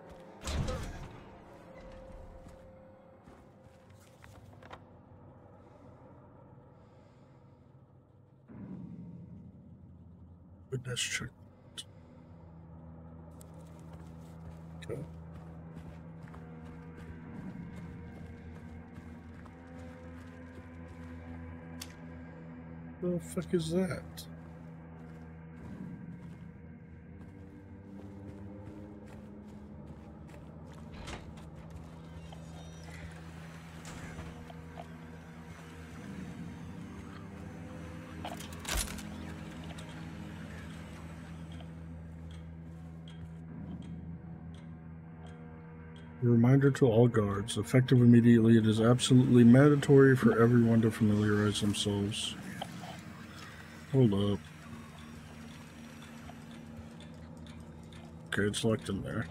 Witness check. Okay. What the fuck is that? Reminder to all guards, effective immediately, it is absolutely mandatory for everyone to familiarize themselves. Hold up. Okay, it's locked in there.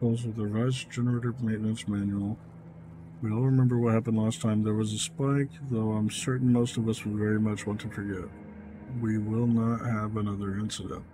Also, the revised generator maintenance manual. We all remember what happened last time. There was a spike, though I'm certain most of us would very much want to forget. We will not have another incident.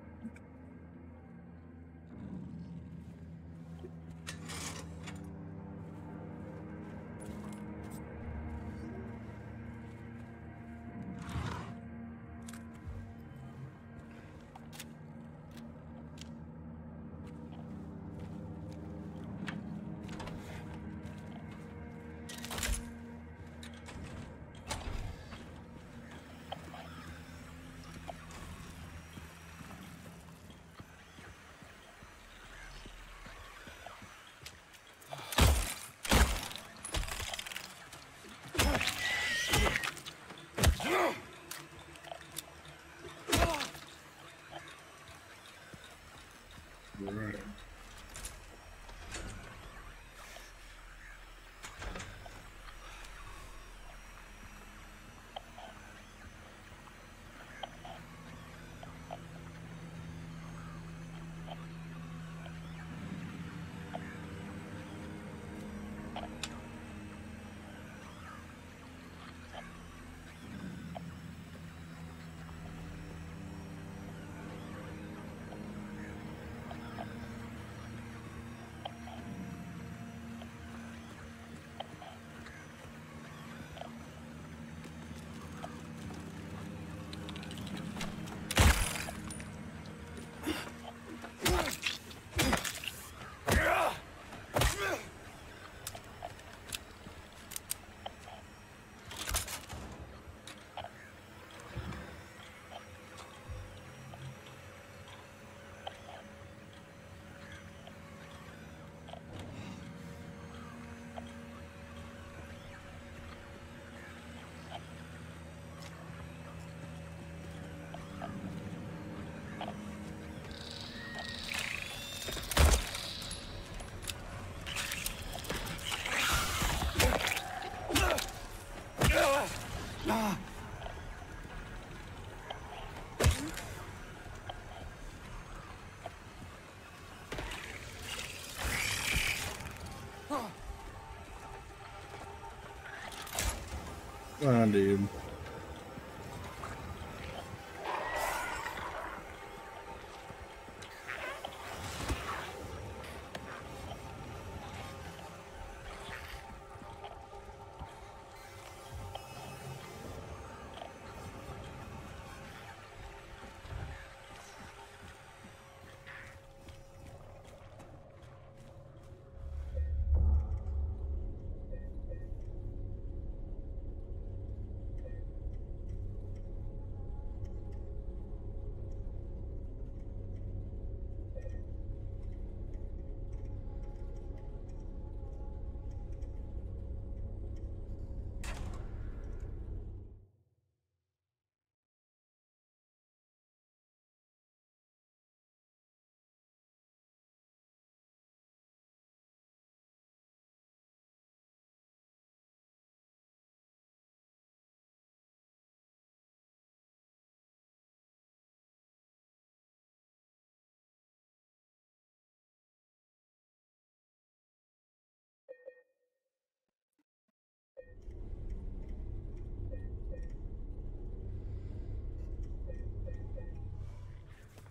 Ah, dude.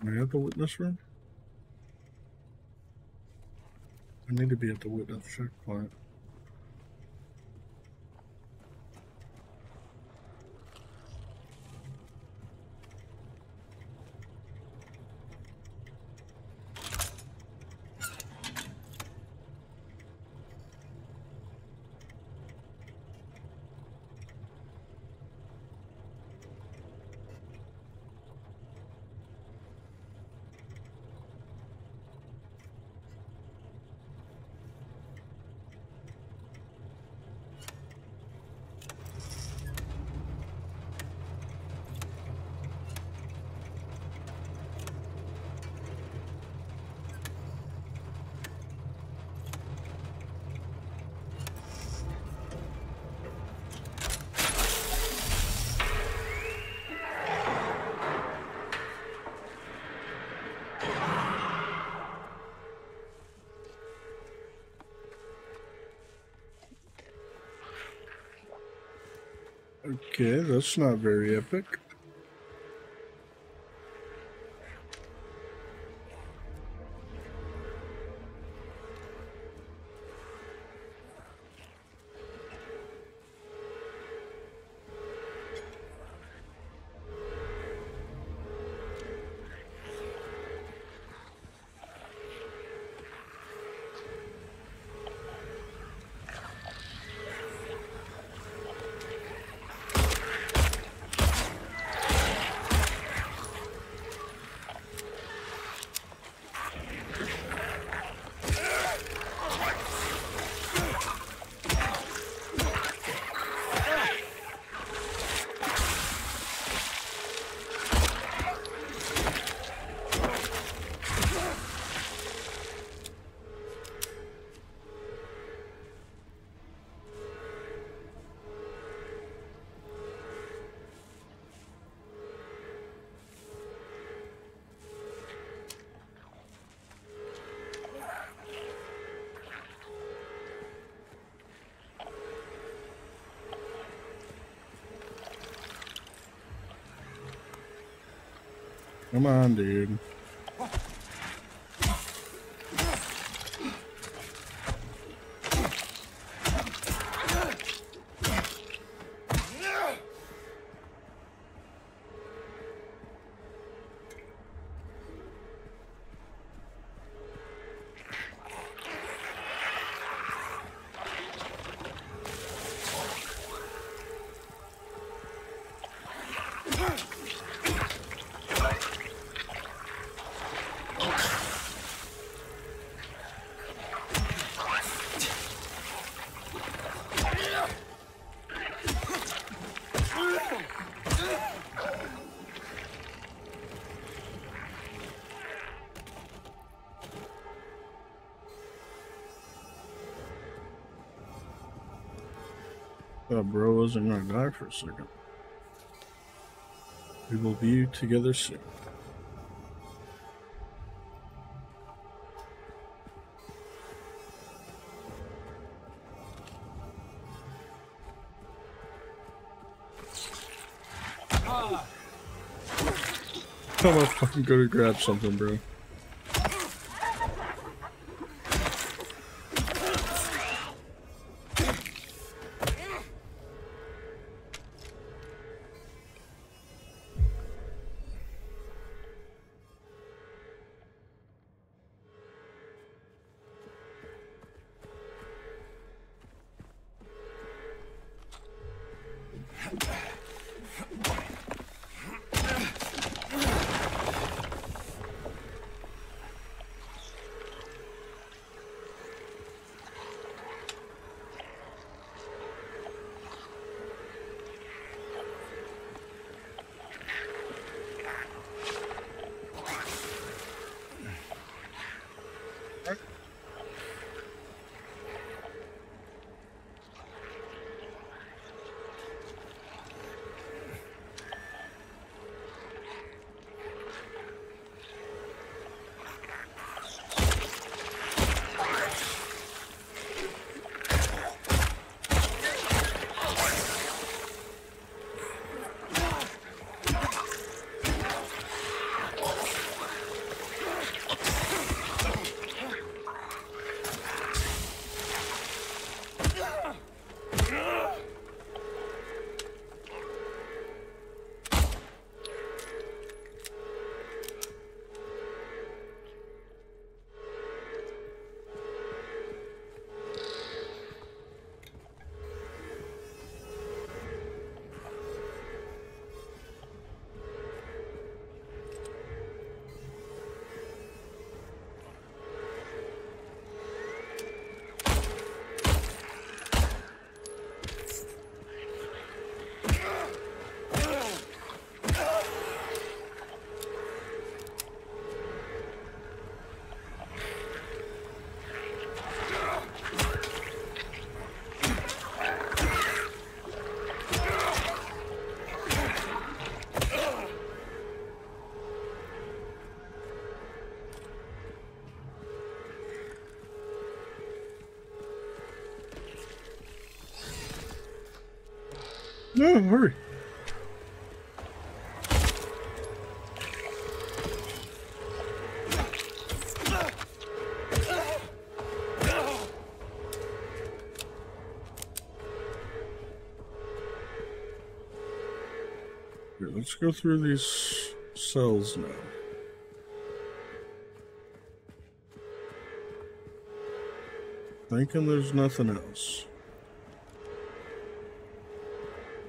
Am I at the witness room? I need to be at the witness checkpoint. Okay, that's not very epic. Come on, dude. Oh, bro, I wasn't going to die for a second. We will be together soon. I'm gonna fucking go to grab something, bro. No, hurry. Here, let's go through these cells now. Thinking there's nothing else.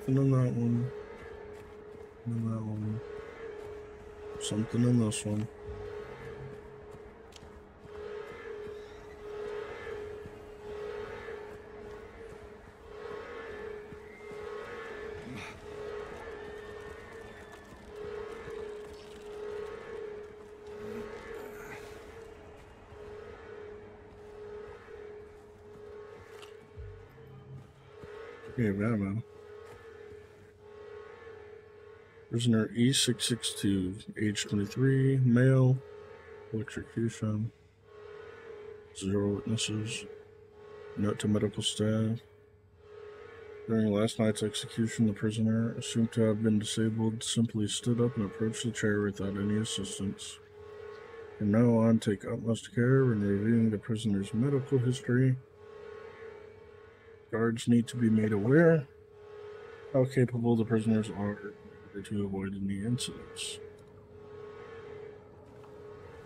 Something in that one, something in that one, something in this one. Okay, man. Prisoner E six six two, age twenty-three, male, electrocution, zero witnesses, note to medical staff. During last night's execution, the prisoner, assumed to have been disabled, simply stood up and approached the chair without any assistance. From now on, take utmost care when reviewing the prisoner's medical history. Guards need to be made aware how capable the prisoners are to avoid any incidents.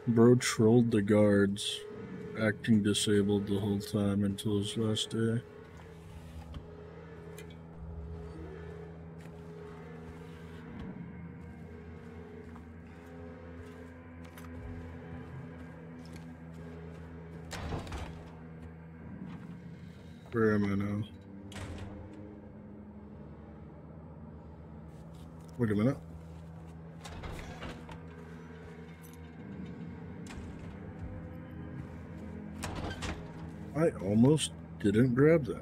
Bro trolled the guards, acting disabled the whole time until his last day. Where am I now? Wait a minute. I almost didn't grab that.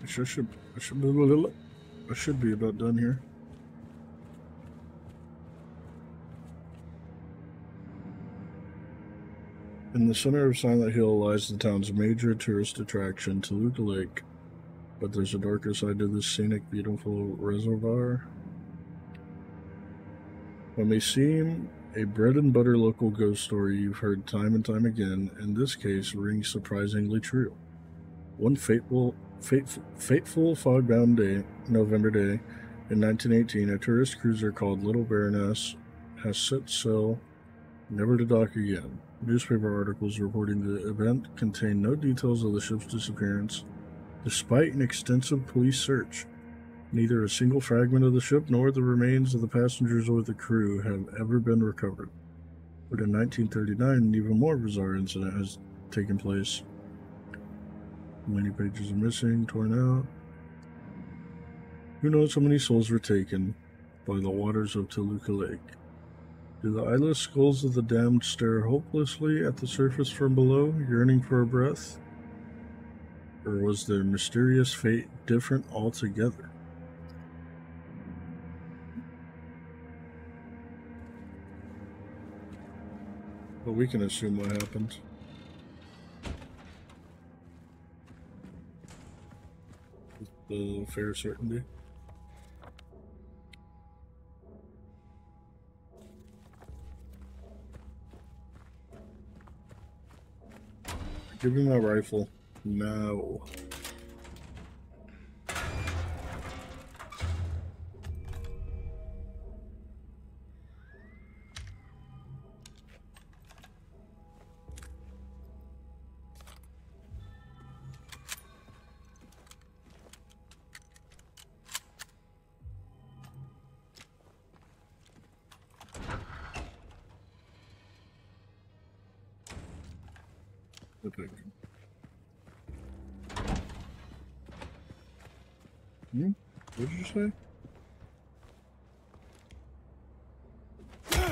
I should, should, I should be a little, I should be about done here. In the center of Silent Hill lies the town's major tourist attraction, Toluca Lake. But there's a darker side to this scenic, beautiful reservoir. What may seem a bread-and-butter local ghost story you've heard time and time again, in this case, rings surprisingly true. One fateful, fateful, fateful fog-bound day, November day, in nineteen eighteen, a tourist cruiser called Little Baroness has set sail, never to dock again. Newspaper articles reporting the event contain no details of the ship's disappearance, despite an extensive police search. Neither a single fragment of the ship nor the remains of the passengers or the crew have ever been recovered. But in nineteen thirty-nine, an even more bizarre incident has taken place. Many pages are missing, torn out. Who knows how many souls were taken by the waters of Toluca Lake? Do the eyeless skulls of the damned stare hopelessly at the surface from below, yearning for a breath? Or was their mysterious fate different altogether? But we can assume what happened. With the fair certainty. Give me my rifle. No. Okay. Hmm? What did you say?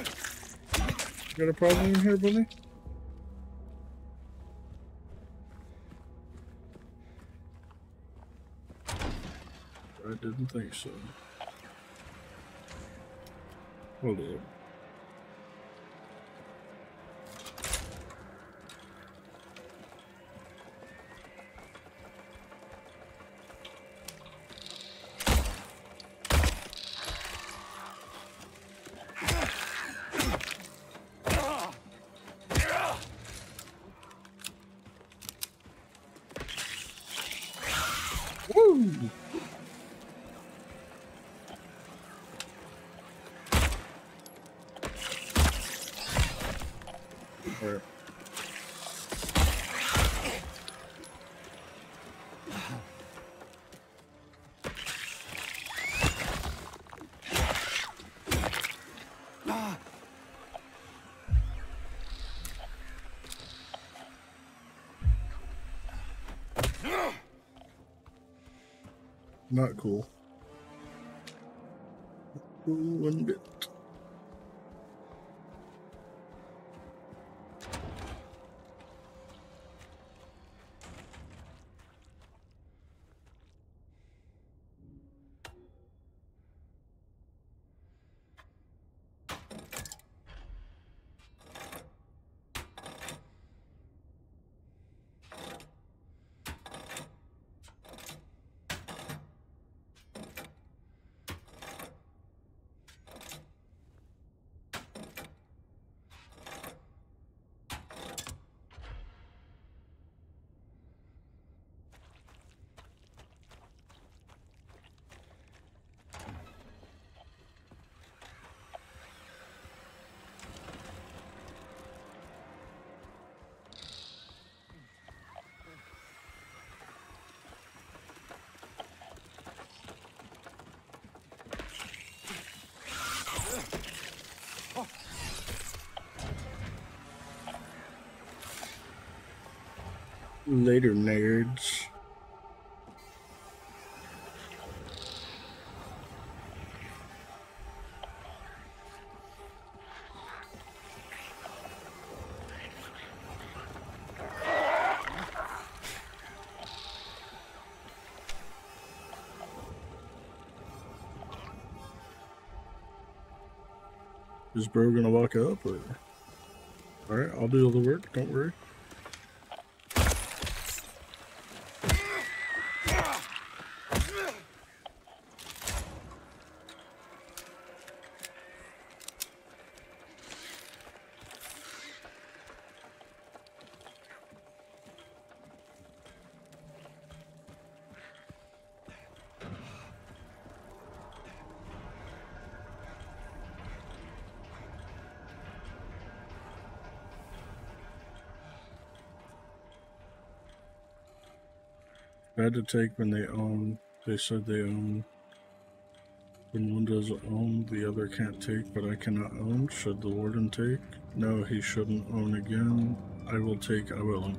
You got a problem in here, buddy? I didn't think so. Hold on. Where? Not cool. Not cool one bit. Later, nerds. Is bro gonna walk up or? Alright, I'll do all the work, don't worry. I had to take when they own, they said they own, when one doesn't own, the other can't take, but I cannot own. Should the warden take? No, he shouldn't own again. I will take, I will own.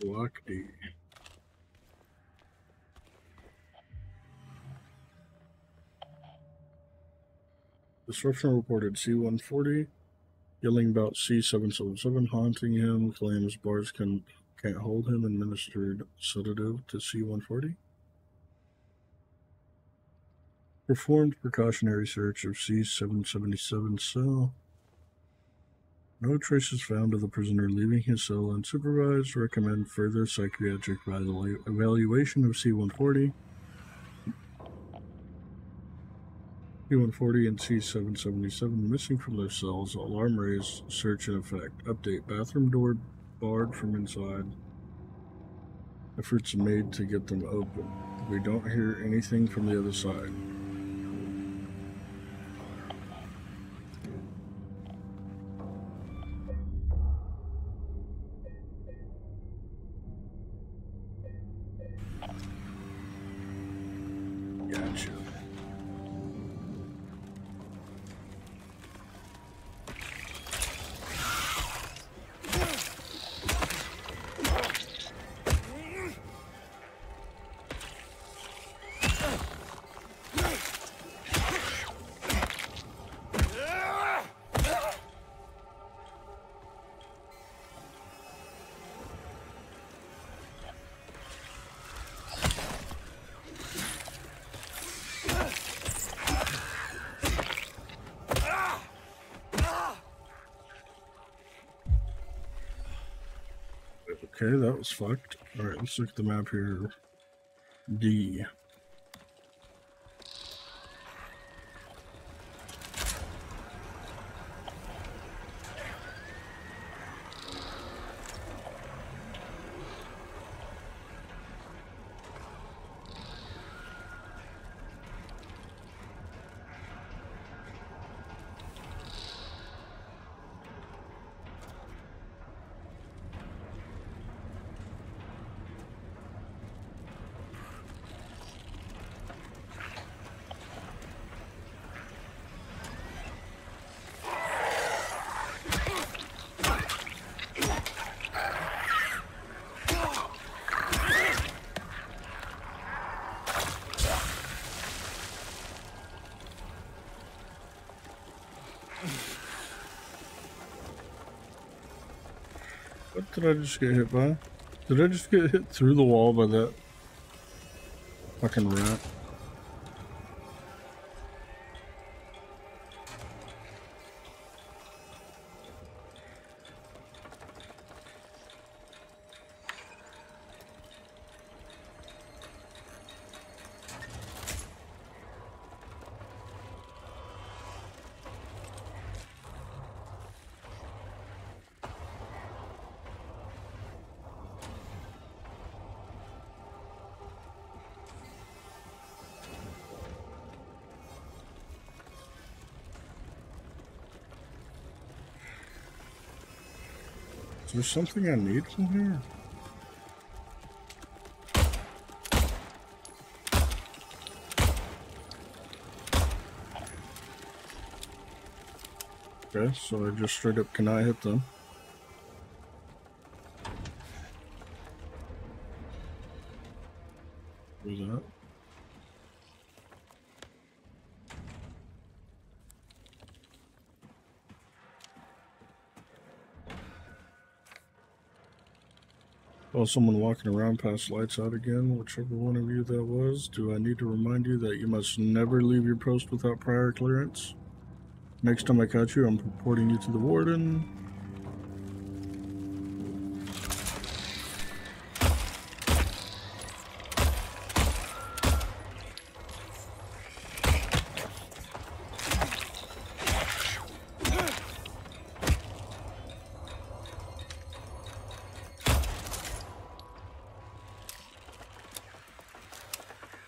Block D. Disruption reported C one forty, yelling about C seven seventy-seven, haunting him, claims bars can, can't hold him, administered sedative to C one forty. Performed precautionary search of C seven seventy-seven cell. No traces found of the prisoner leaving his cell unsupervised. Recommend further psychiatric evaluation of C one forty. C one forty and C seven seventy-seven missing from their cells. Alarm raised. Search in effect. Update. Bathroom door barred from inside. Efforts made to get them open. We don't hear anything from the other side. Okay, that was fucked. Alright, let's look at the map here. D. Did I just get hit by? Did I just get hit through the wall by that fucking rat? Is there something I need from here? Okay, so they're just straight up cannot hit them. Where's that? Oh, someone walking around past lights out again, whichever one of you that was. Do I need to remind you that you must never leave your post without prior clearance? Next time I catch you, I'm reporting you to the warden.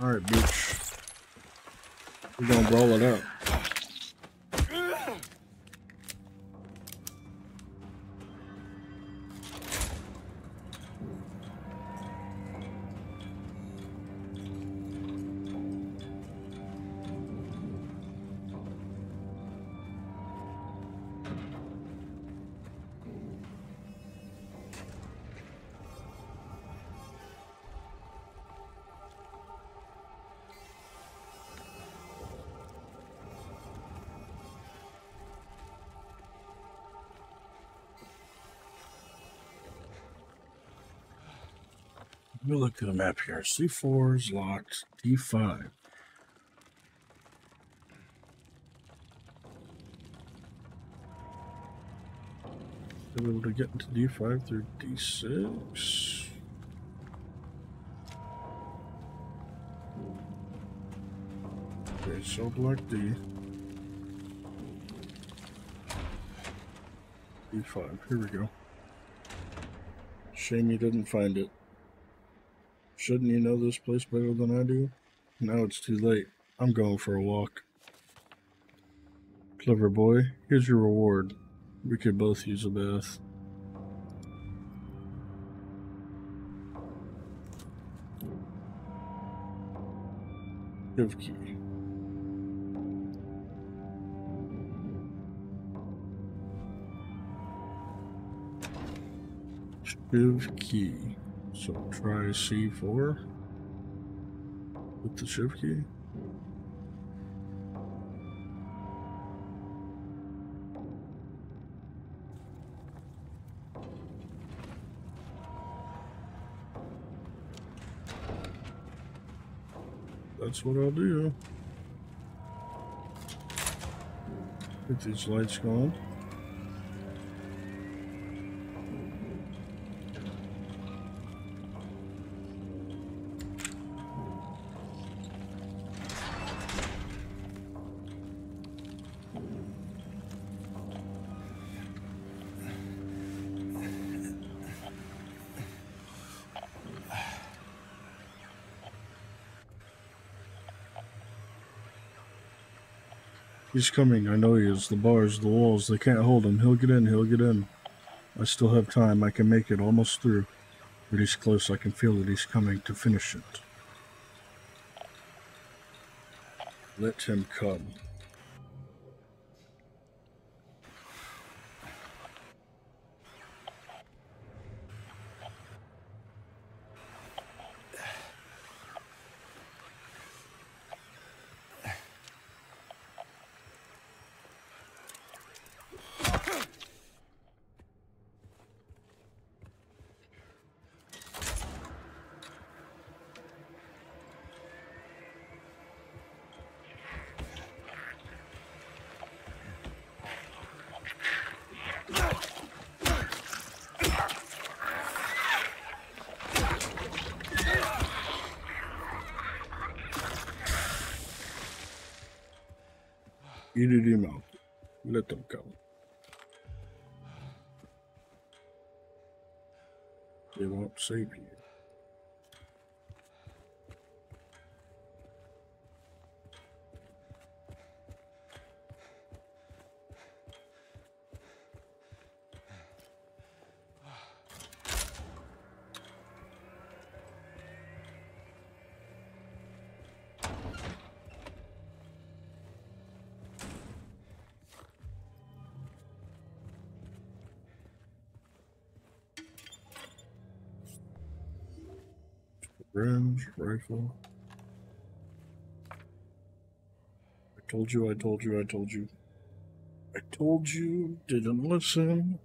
All right, bitch. We're gonna roll it up. Let me look at the map here. C four is locked. D five. Be able to get into D five through D six. Okay, so block D. D five. Here we go. Shame you didn't find it. Shouldn't you know this place better than I do? Now it's too late. I'm going for a walk. Clever boy, here's your reward. We could both use a bath. Give key. Give key. So try C four with the shift key. That's what I'll do. Get these lights going. He's coming, I know he is. The bars, the walls, they can't hold him. He'll get in, he'll get in. I still have time, I can make it, almost through. But he's close, I can feel it, he's coming to finish it. Let him come. Eat it him out. Let them come. They won't save you. Range, rifle. I told you, I told you, I told you. I told you, didn't listen.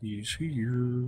He's here.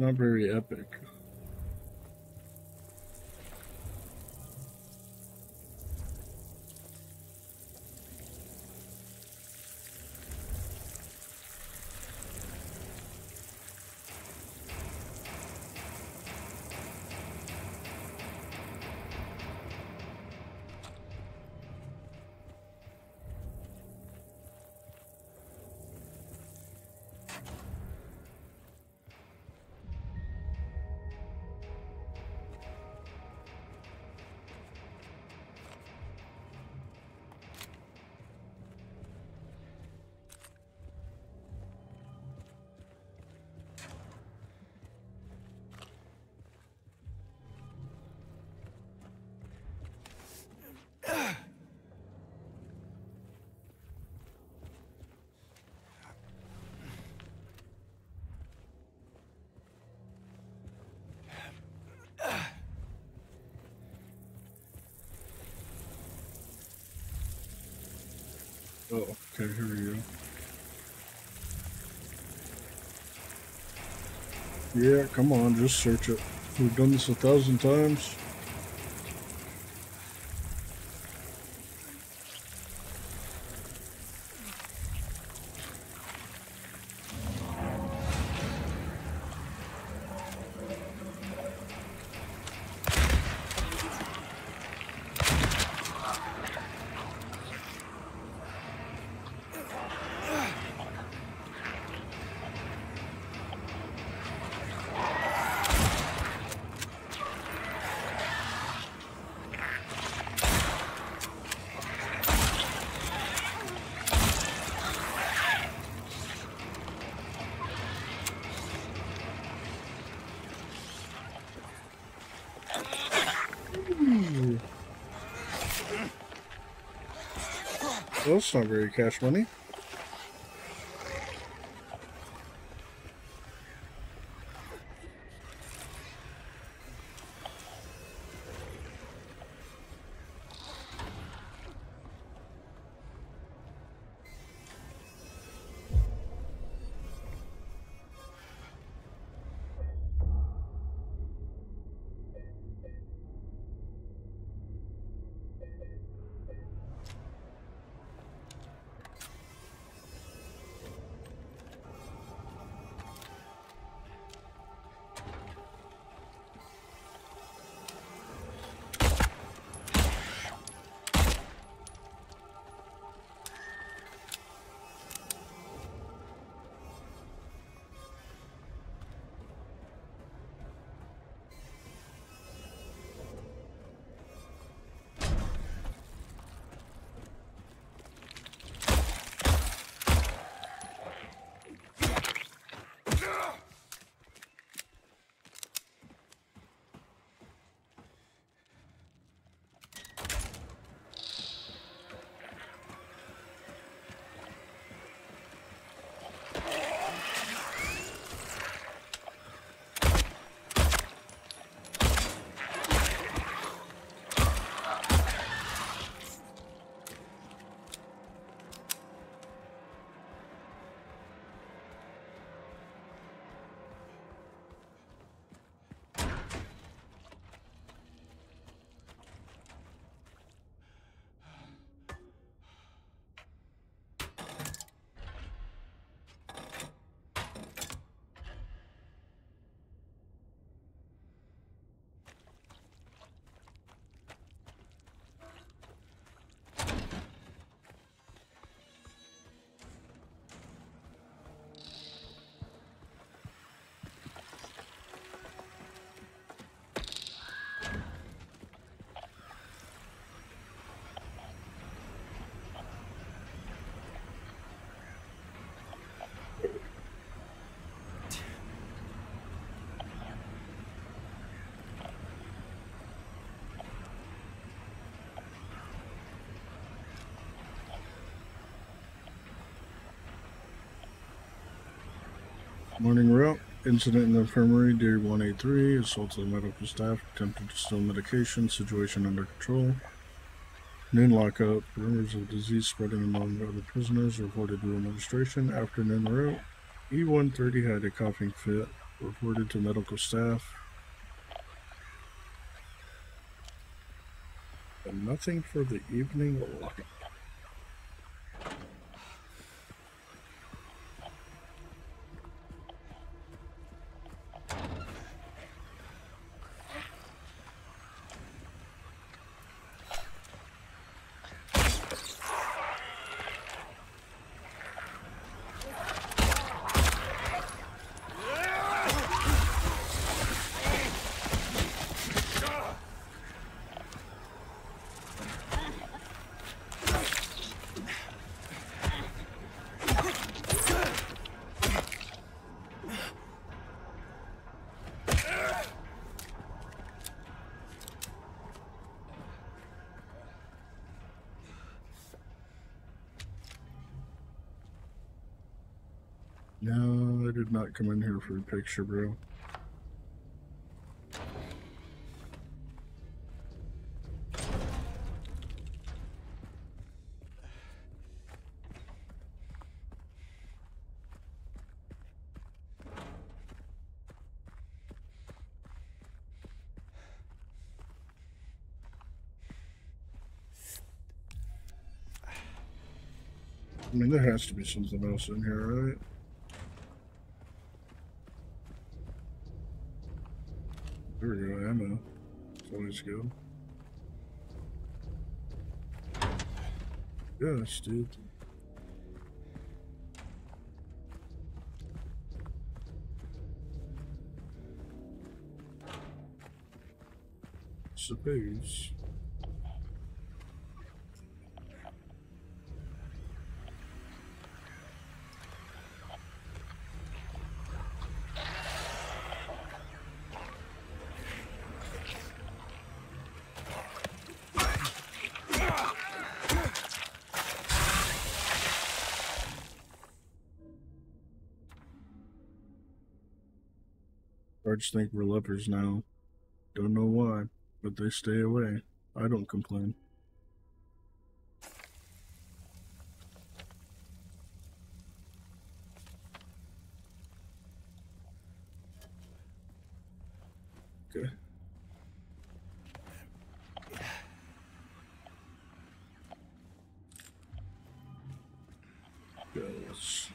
Not very epic. Oh, okay, here we go. Yeah, come on, just search it. We've done this a thousand times. That's not very cash money. Morning route. Incident in the infirmary, day one eighty-three. Assault of the medical staff. Attempted to steal medication. Situation under control. Noon lockup. Rumors of disease spreading among other prisoners reported to administration. Afternoon route. E one thirty had a coughing fit. Reported to medical staff. And nothing for the evening lockup. No, I did not come in here for a picture, bro. I mean, there has to be something else in here, right? There we go, ammo. It's always good. Yes, dude. Suppose. I just think we're lepers now. Don't know why, but they stay away. I don't complain. Okay. Yes.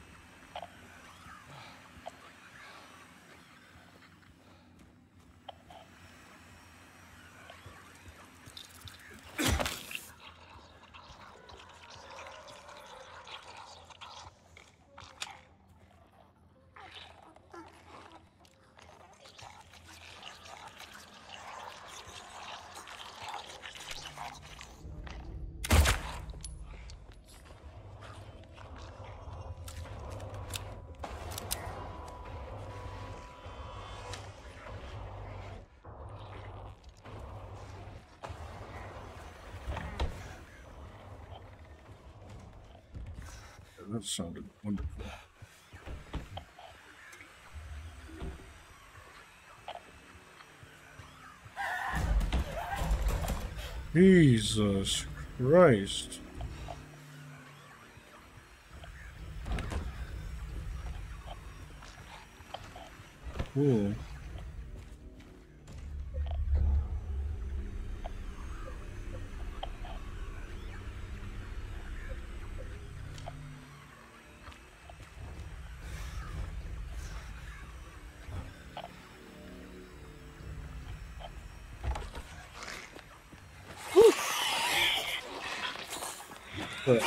That sounded wonderful. Jesus Christ. Cool. But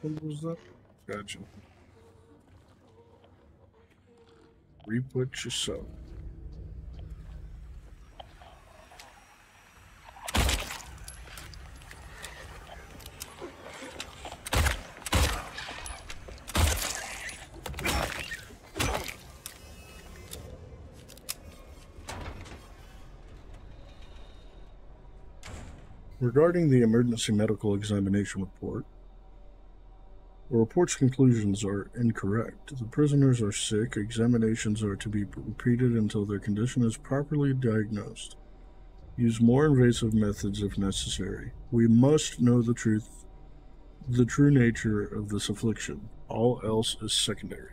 Close up. Gotcha. Re-put yourself. Regarding the emergency medical examination report, the report's conclusions are incorrect. The prisoners are sick. Examinations are to be repeated until their condition is properly diagnosed. Use more invasive methods if necessary. We must know the truth, the true nature of this affliction. All else is secondary.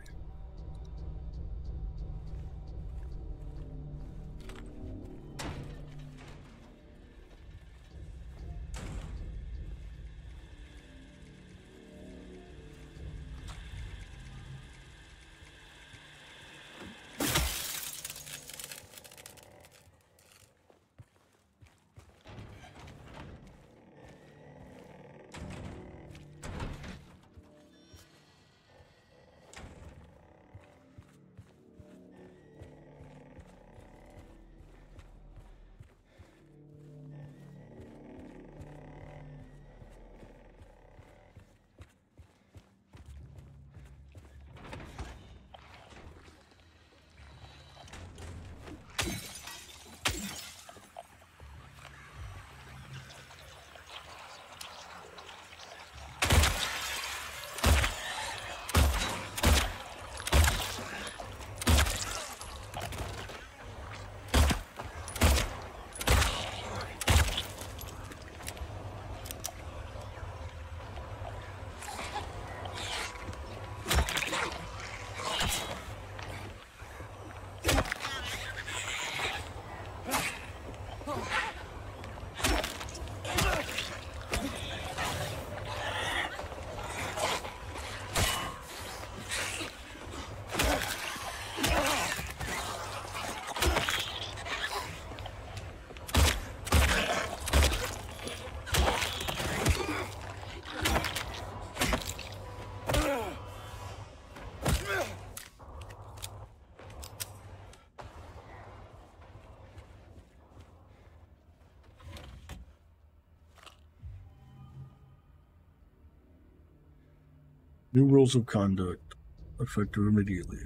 New rules of conduct, effective immediately.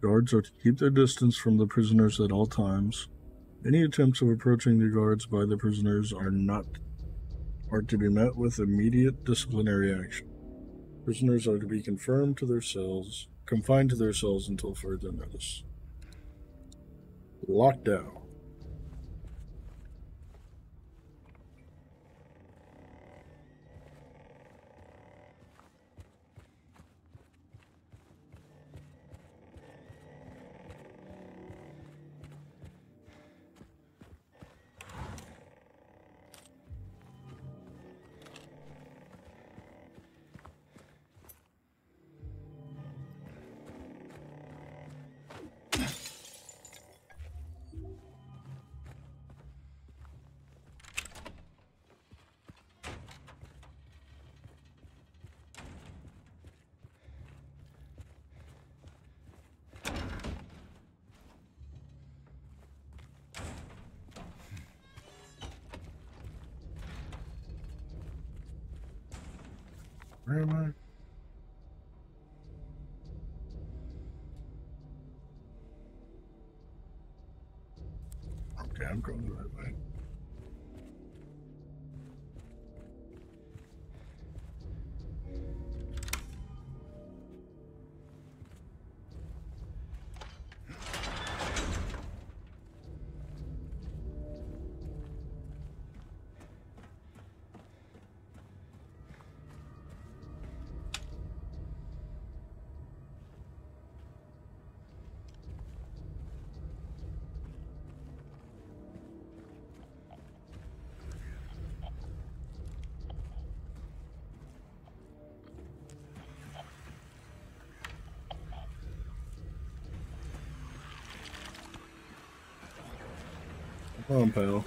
Guards are to keep their distance from the prisoners at all times. Any attempts of approaching the guards by the prisoners are not are to be met with immediate disciplinary action. Prisoners are to be confined to their cells, confined to their cells until further notice. Lockdown. Where am I? Okay, I'm going the right way. Come on, pal.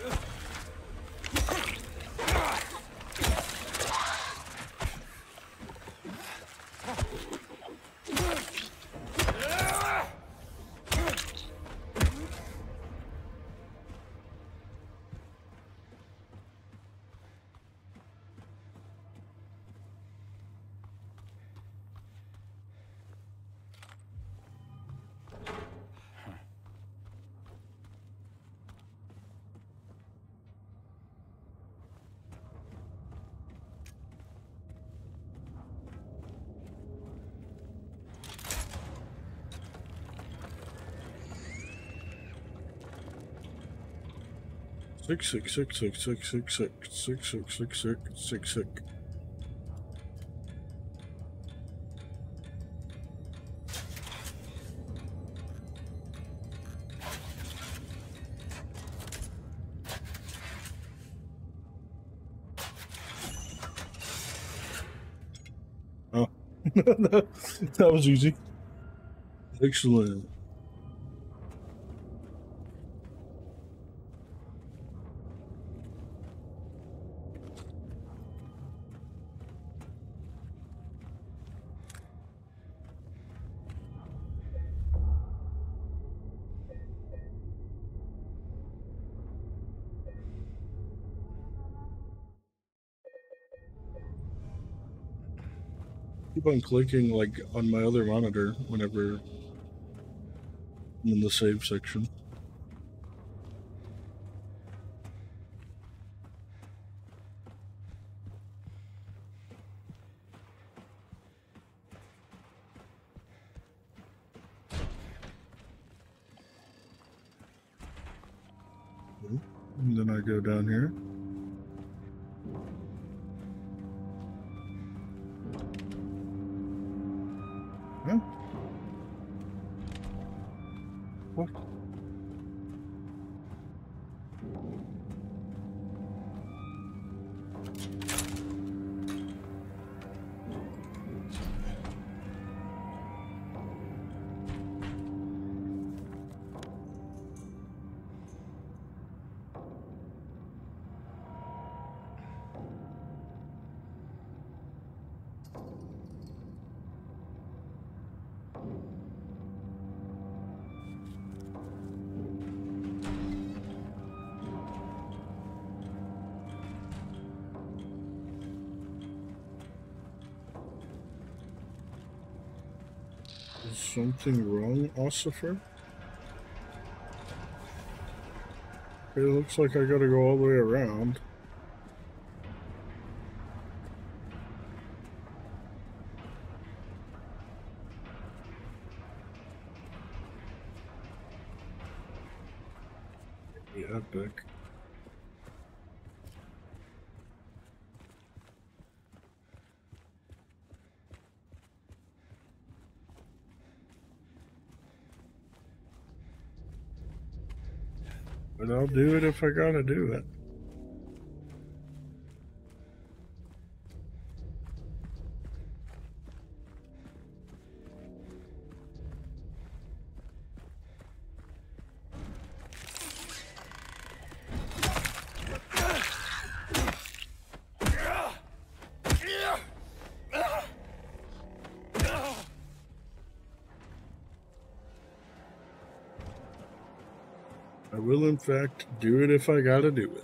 Sick, sick, sick, sick, sick, sick, sick, sick, sick, sick, sick, sick, sick. Oh, that was easy. Excellent. I keep on clicking like on my other monitor whenever I'm in the save section. And then I go down here. Something wrong, Ossifer? It looks like I gotta go all the way around. Yeah, epic. But I'll do it if I gotta do it. In fact, do it if I gotta do it.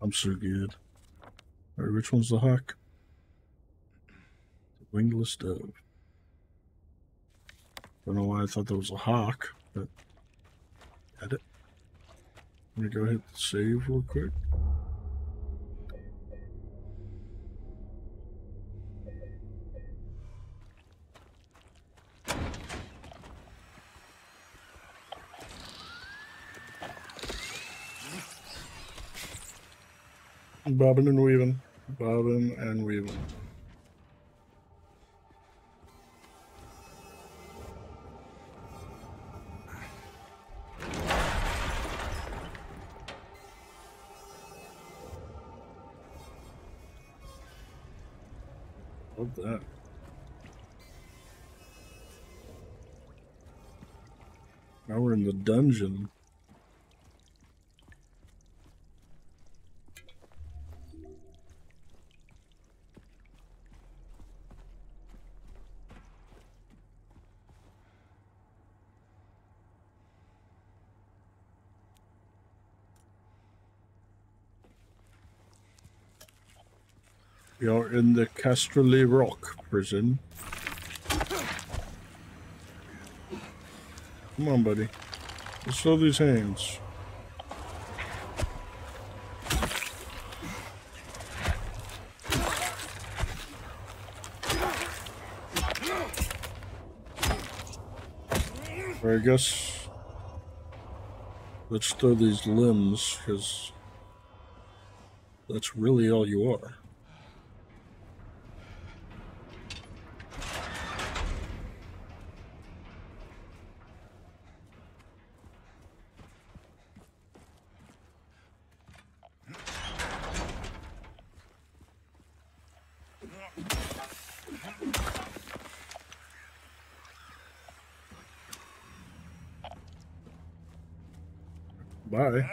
I'm so good. Alright, which one's the hawk? The wingless dove. Don't know why I thought that was a hawk, but had it. I'm gonna go ahead and save real quick. Bobbing and weaving, bobbing and weaving. Love that. Now we're in the dungeon. We are in the Casterly Rock prison. Come on, buddy. Let's throw these hands. I guess let's throw these limbs, because that's really all you are. Bye.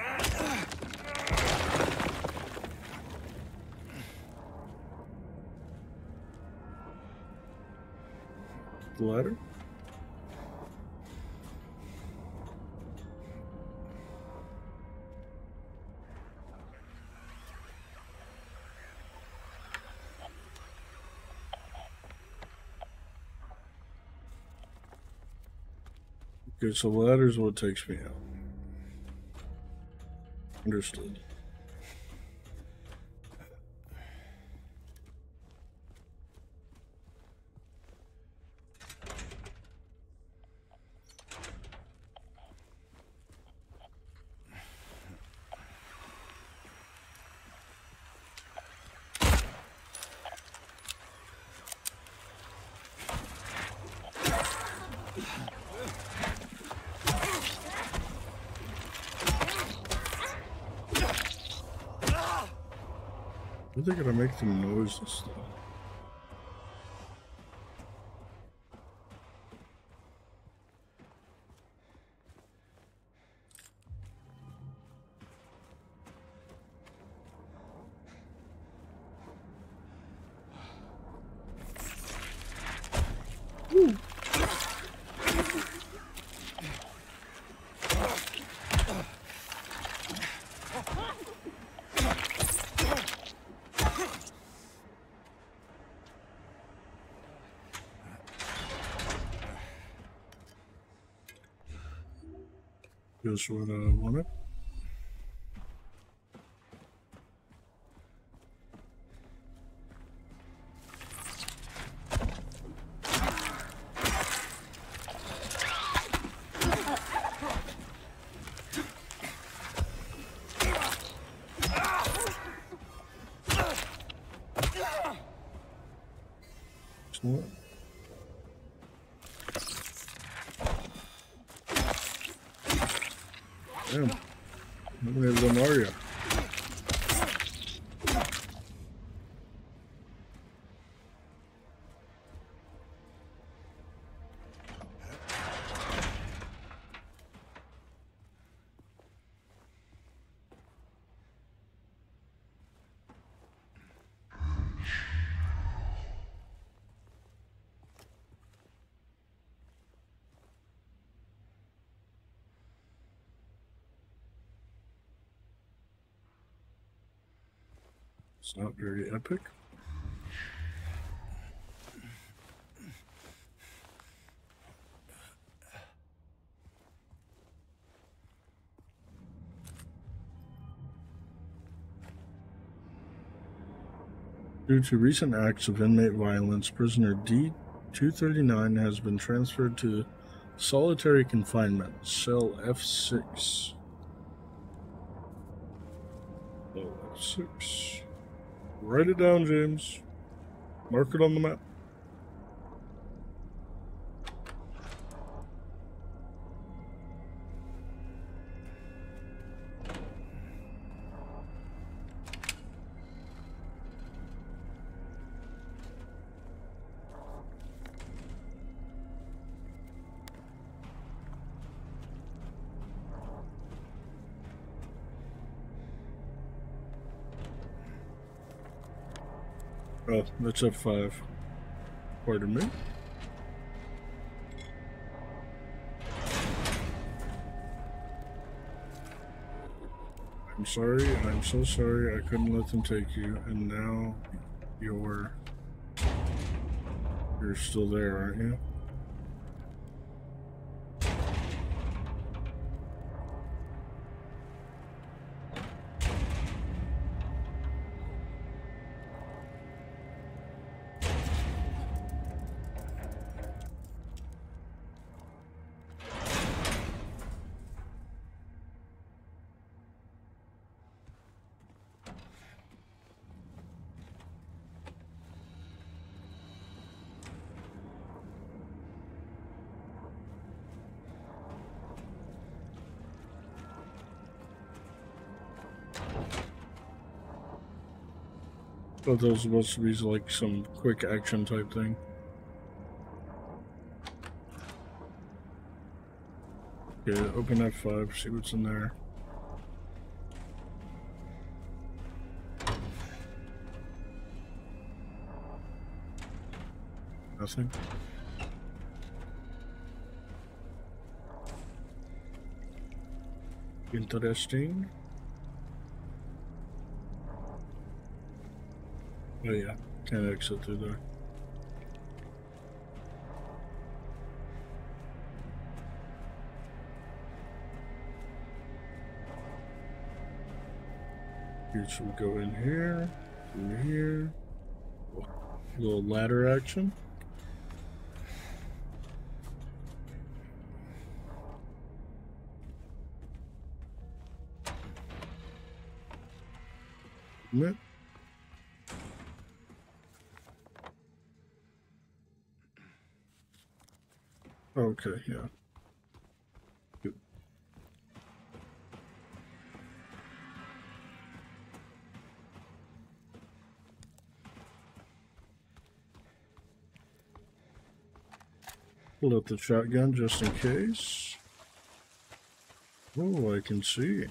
The ladder. Okay, so ladder's what takes me out. Understood. They're gonna make some noise and stuff. Just what I wanted. Excellent. Damn, how many of them are you? It's not very epic. Due to recent acts of inmate violence, prisoner D two thirty-nine has been transferred to solitary confinement, cell F six. Oh, F six. Write it down, James. Mark it on the map. Oh, that's up five. Pardon me. I'm sorry. I'm so sorry. I couldn't let them take you. And now your... You're still there, aren't you? But those supposed to be like some quick action type thing. Okay, open F five, see what's in there. Nothing. Interesting. Oh yeah, can't exit through there. Here should we go in here, in here. A little ladder action. Yep. Okay, yeah. Good. Pull up the shotgun just in case. Oh, I can see.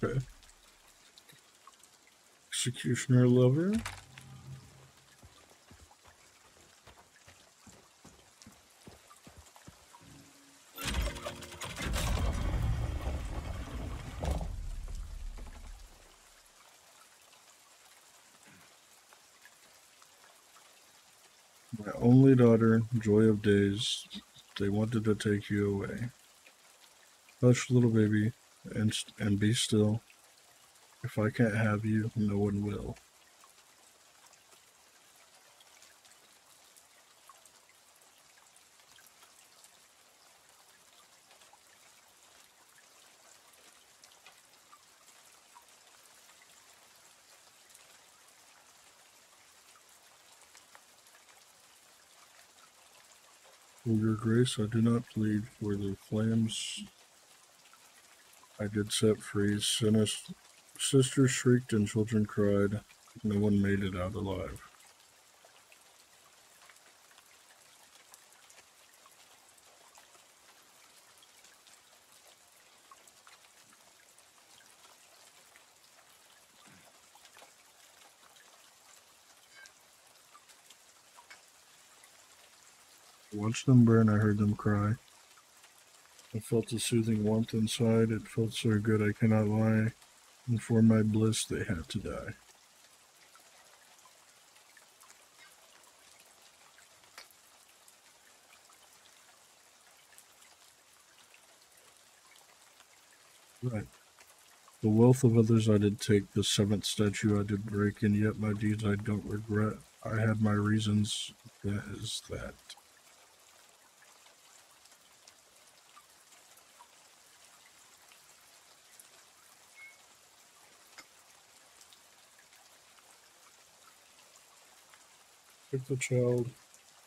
Okay. Executioner lever. My only daughter, joy of days, they wanted to take you away. Hush, little baby. And, and be still. If I can't have you, no one will. For your grace, I do not plead for the flames. I did set free. Sisters shrieked and children cried. No one made it out alive. watched them burn, I heard them cry. I felt a soothing warmth inside. It felt so good I cannot lie. And for my bliss, they had to die. Right. The wealth of others I did take, the seventh statue I did break, and yet my deeds I don't regret. I had my reasons, that is that. Took the child,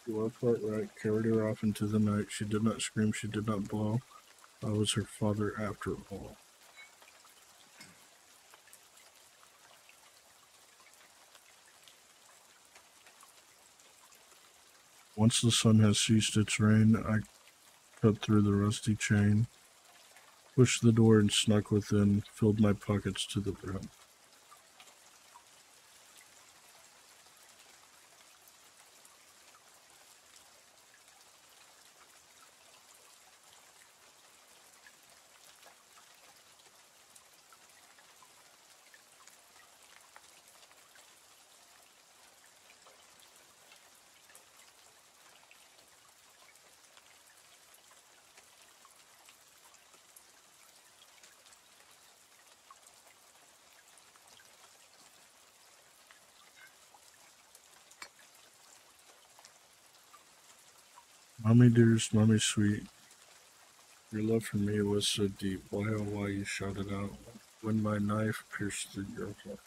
do our part right, carried her off into the night. She did not scream, she did not blow. I was her father after all. Once the sun has ceased its rain, I cut through the rusty chain, pushed the door and snuck within, filled my pockets to the brim. Mommy dearest, mommy sweet, your love for me was so deep. Why, oh, why you shouted out when my knife pierced through your heart.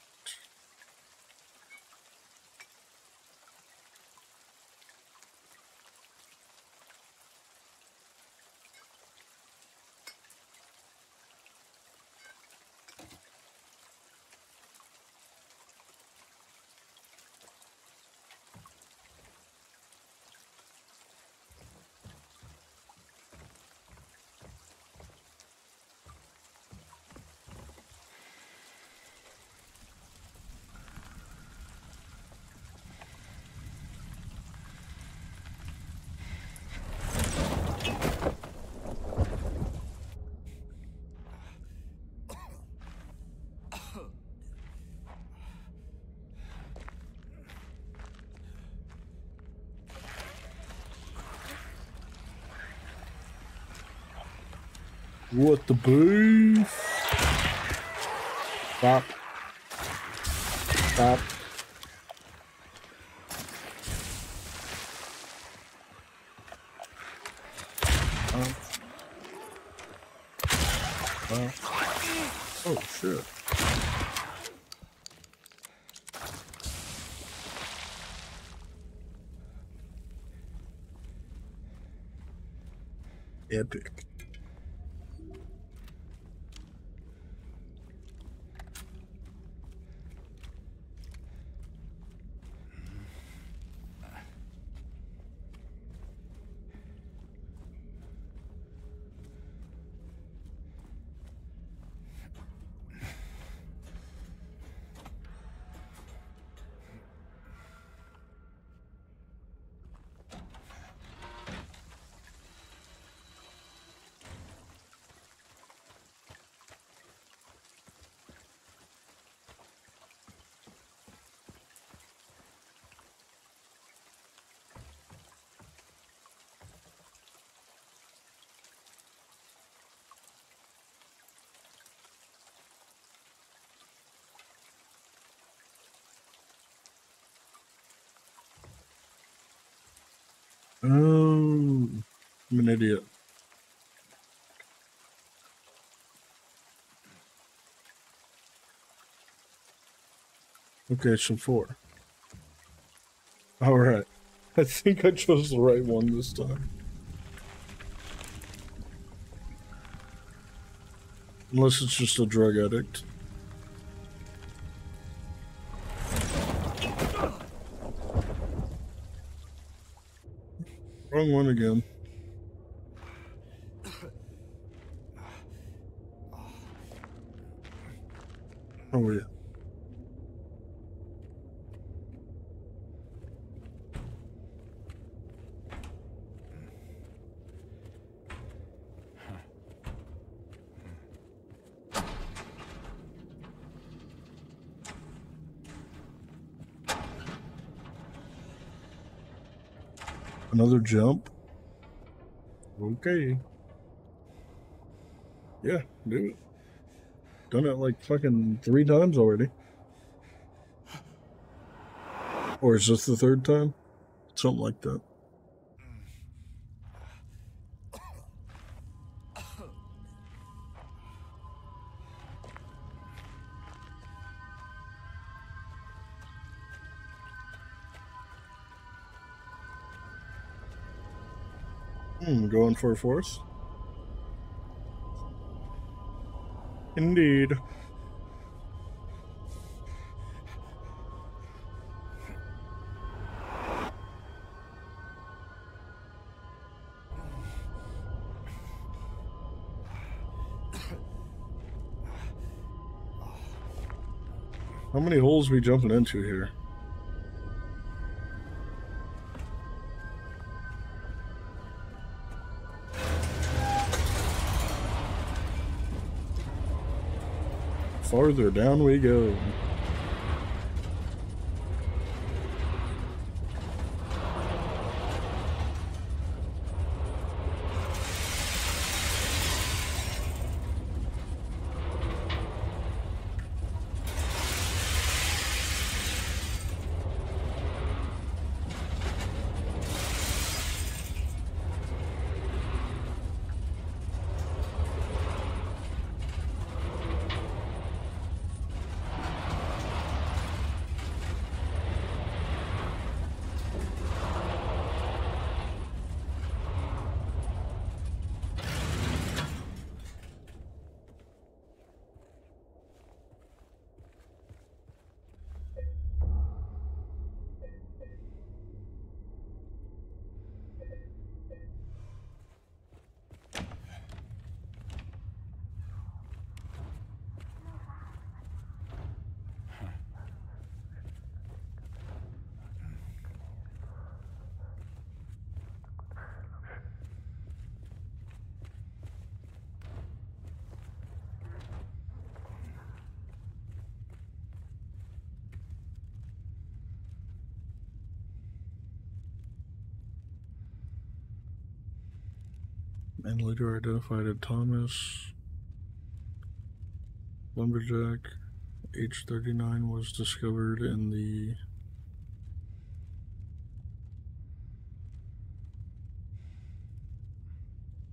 What the beef? Stop. Stop. Oh. Oh. Oh, shit. Epic. Oh, I'm an idiot. Okay, so four. All right. I think I chose the right one this time. Unless it's just a drug addict. Wrong one again. Oh, yeah. another jump. Okay. Yeah, do it. Done it like fucking three times already. Or is this the third time? Something like that. Hmm, going for a fourth. Indeed. How many holes are we jumping into here? Farther down we go. And later identified as Thomas Lumberjack. H thirty-nine was discovered in the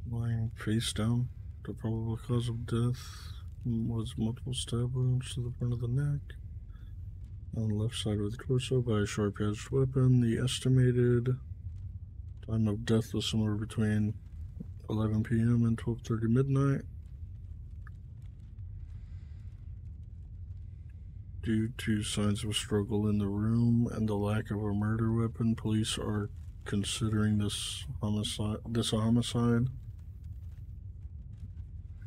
lying face down. The probable cause of death was multiple stab wounds to the front of the neck on the left side of the torso by a sharp-edged weapon. The estimated time of death was somewhere between eleven P M and twelve thirty midnight. Due to signs of a struggle in the room and the lack of a murder weapon, police are considering this homicide, this a homicide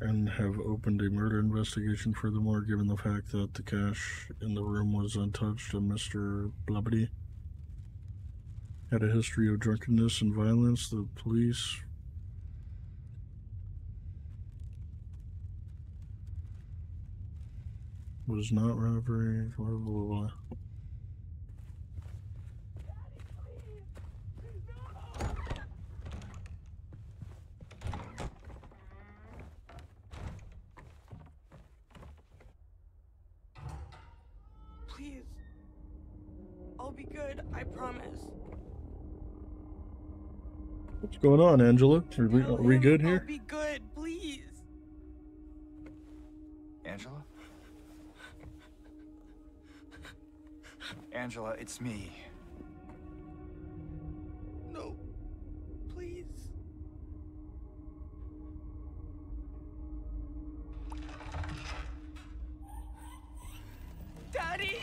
and have opened a murder investigation. Furthermore, given the fact that the cash in the room was untouched and Mister Blubbity had a history of drunkenness and violence, the police was not robbery, blah, blah, blah. Please, I'll be good, I promise. What's going on, Angela? Are we, are we good here? I'll be good, please. Angela? Angela, it's me. No, please. Daddy!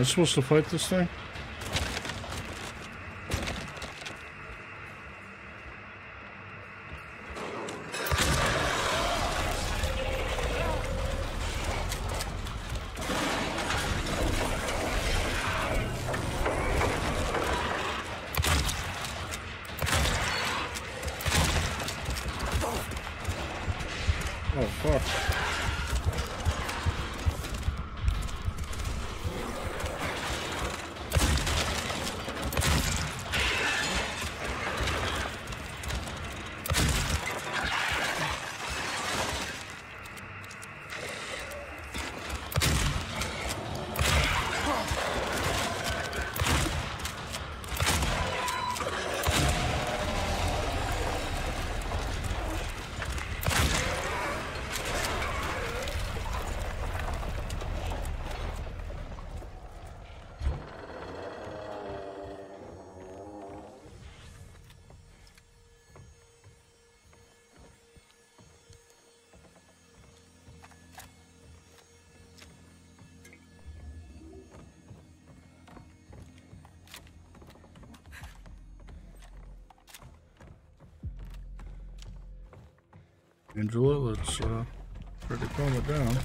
I'm supposed to fight this thing? Angela, let's uh, try to calm it down.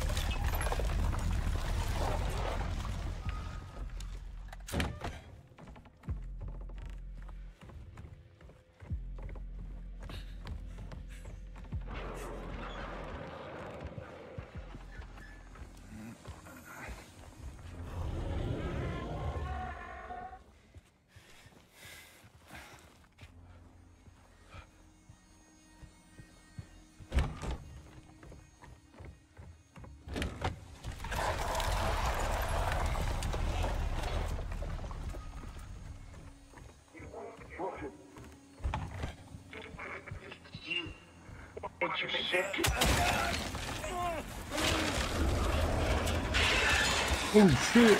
What you said? Oh shit!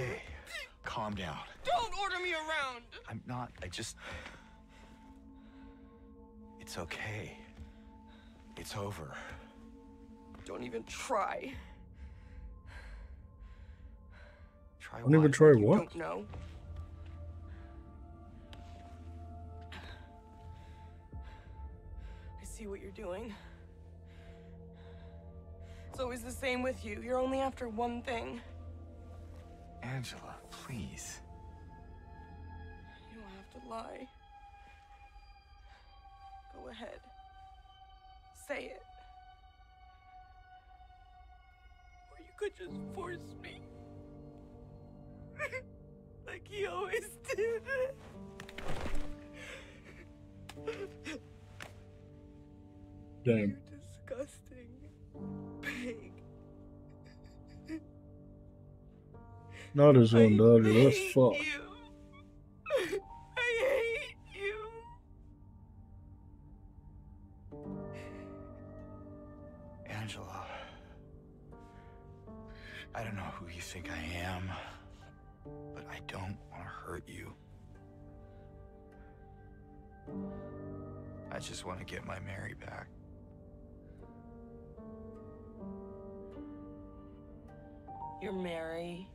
Hey, calm down. Don't order me around! I'm not, I just... It's okay. It's over. Don't even try. Try I'll never try what? Don't know. I see what you're doing. It's always the same with you. You're only after one thing. Angela, please. You don't have to lie. Go ahead. Say it. Or you could just force me. Like he always did. Damn. You're disgusting. Pig. Not his own dog, that's fuck. You. I hate you. Angela. I don't know who you think I am, but I don't want to hurt you. I just want to get my Mary back. You're Mary.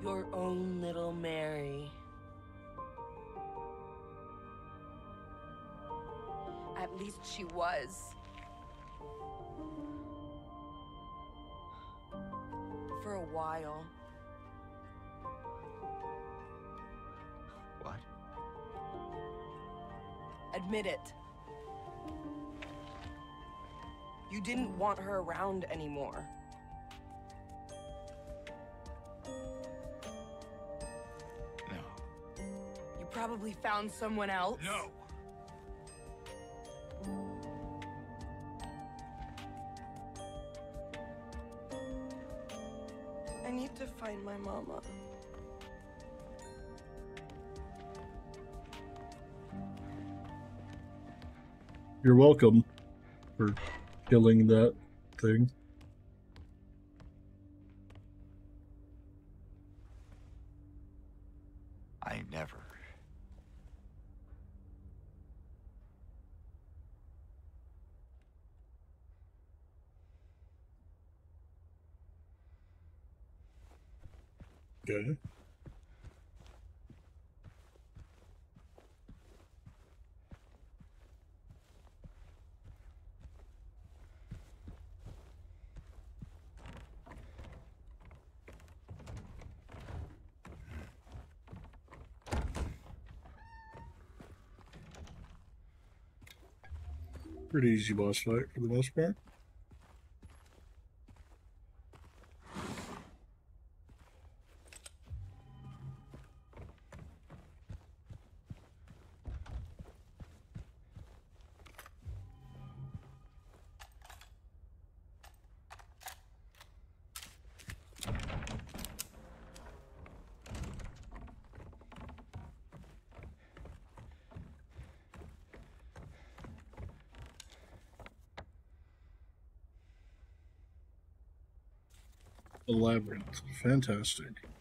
Your own little Mary. At least she was. For a while. What? Admit it. You didn't want her around anymore. Probably found someone else. No. I need to find my mama. You're welcome for killing that thing. I never. Okay. Pretty easy boss fight for the most part. Labyrinth. Fantastic.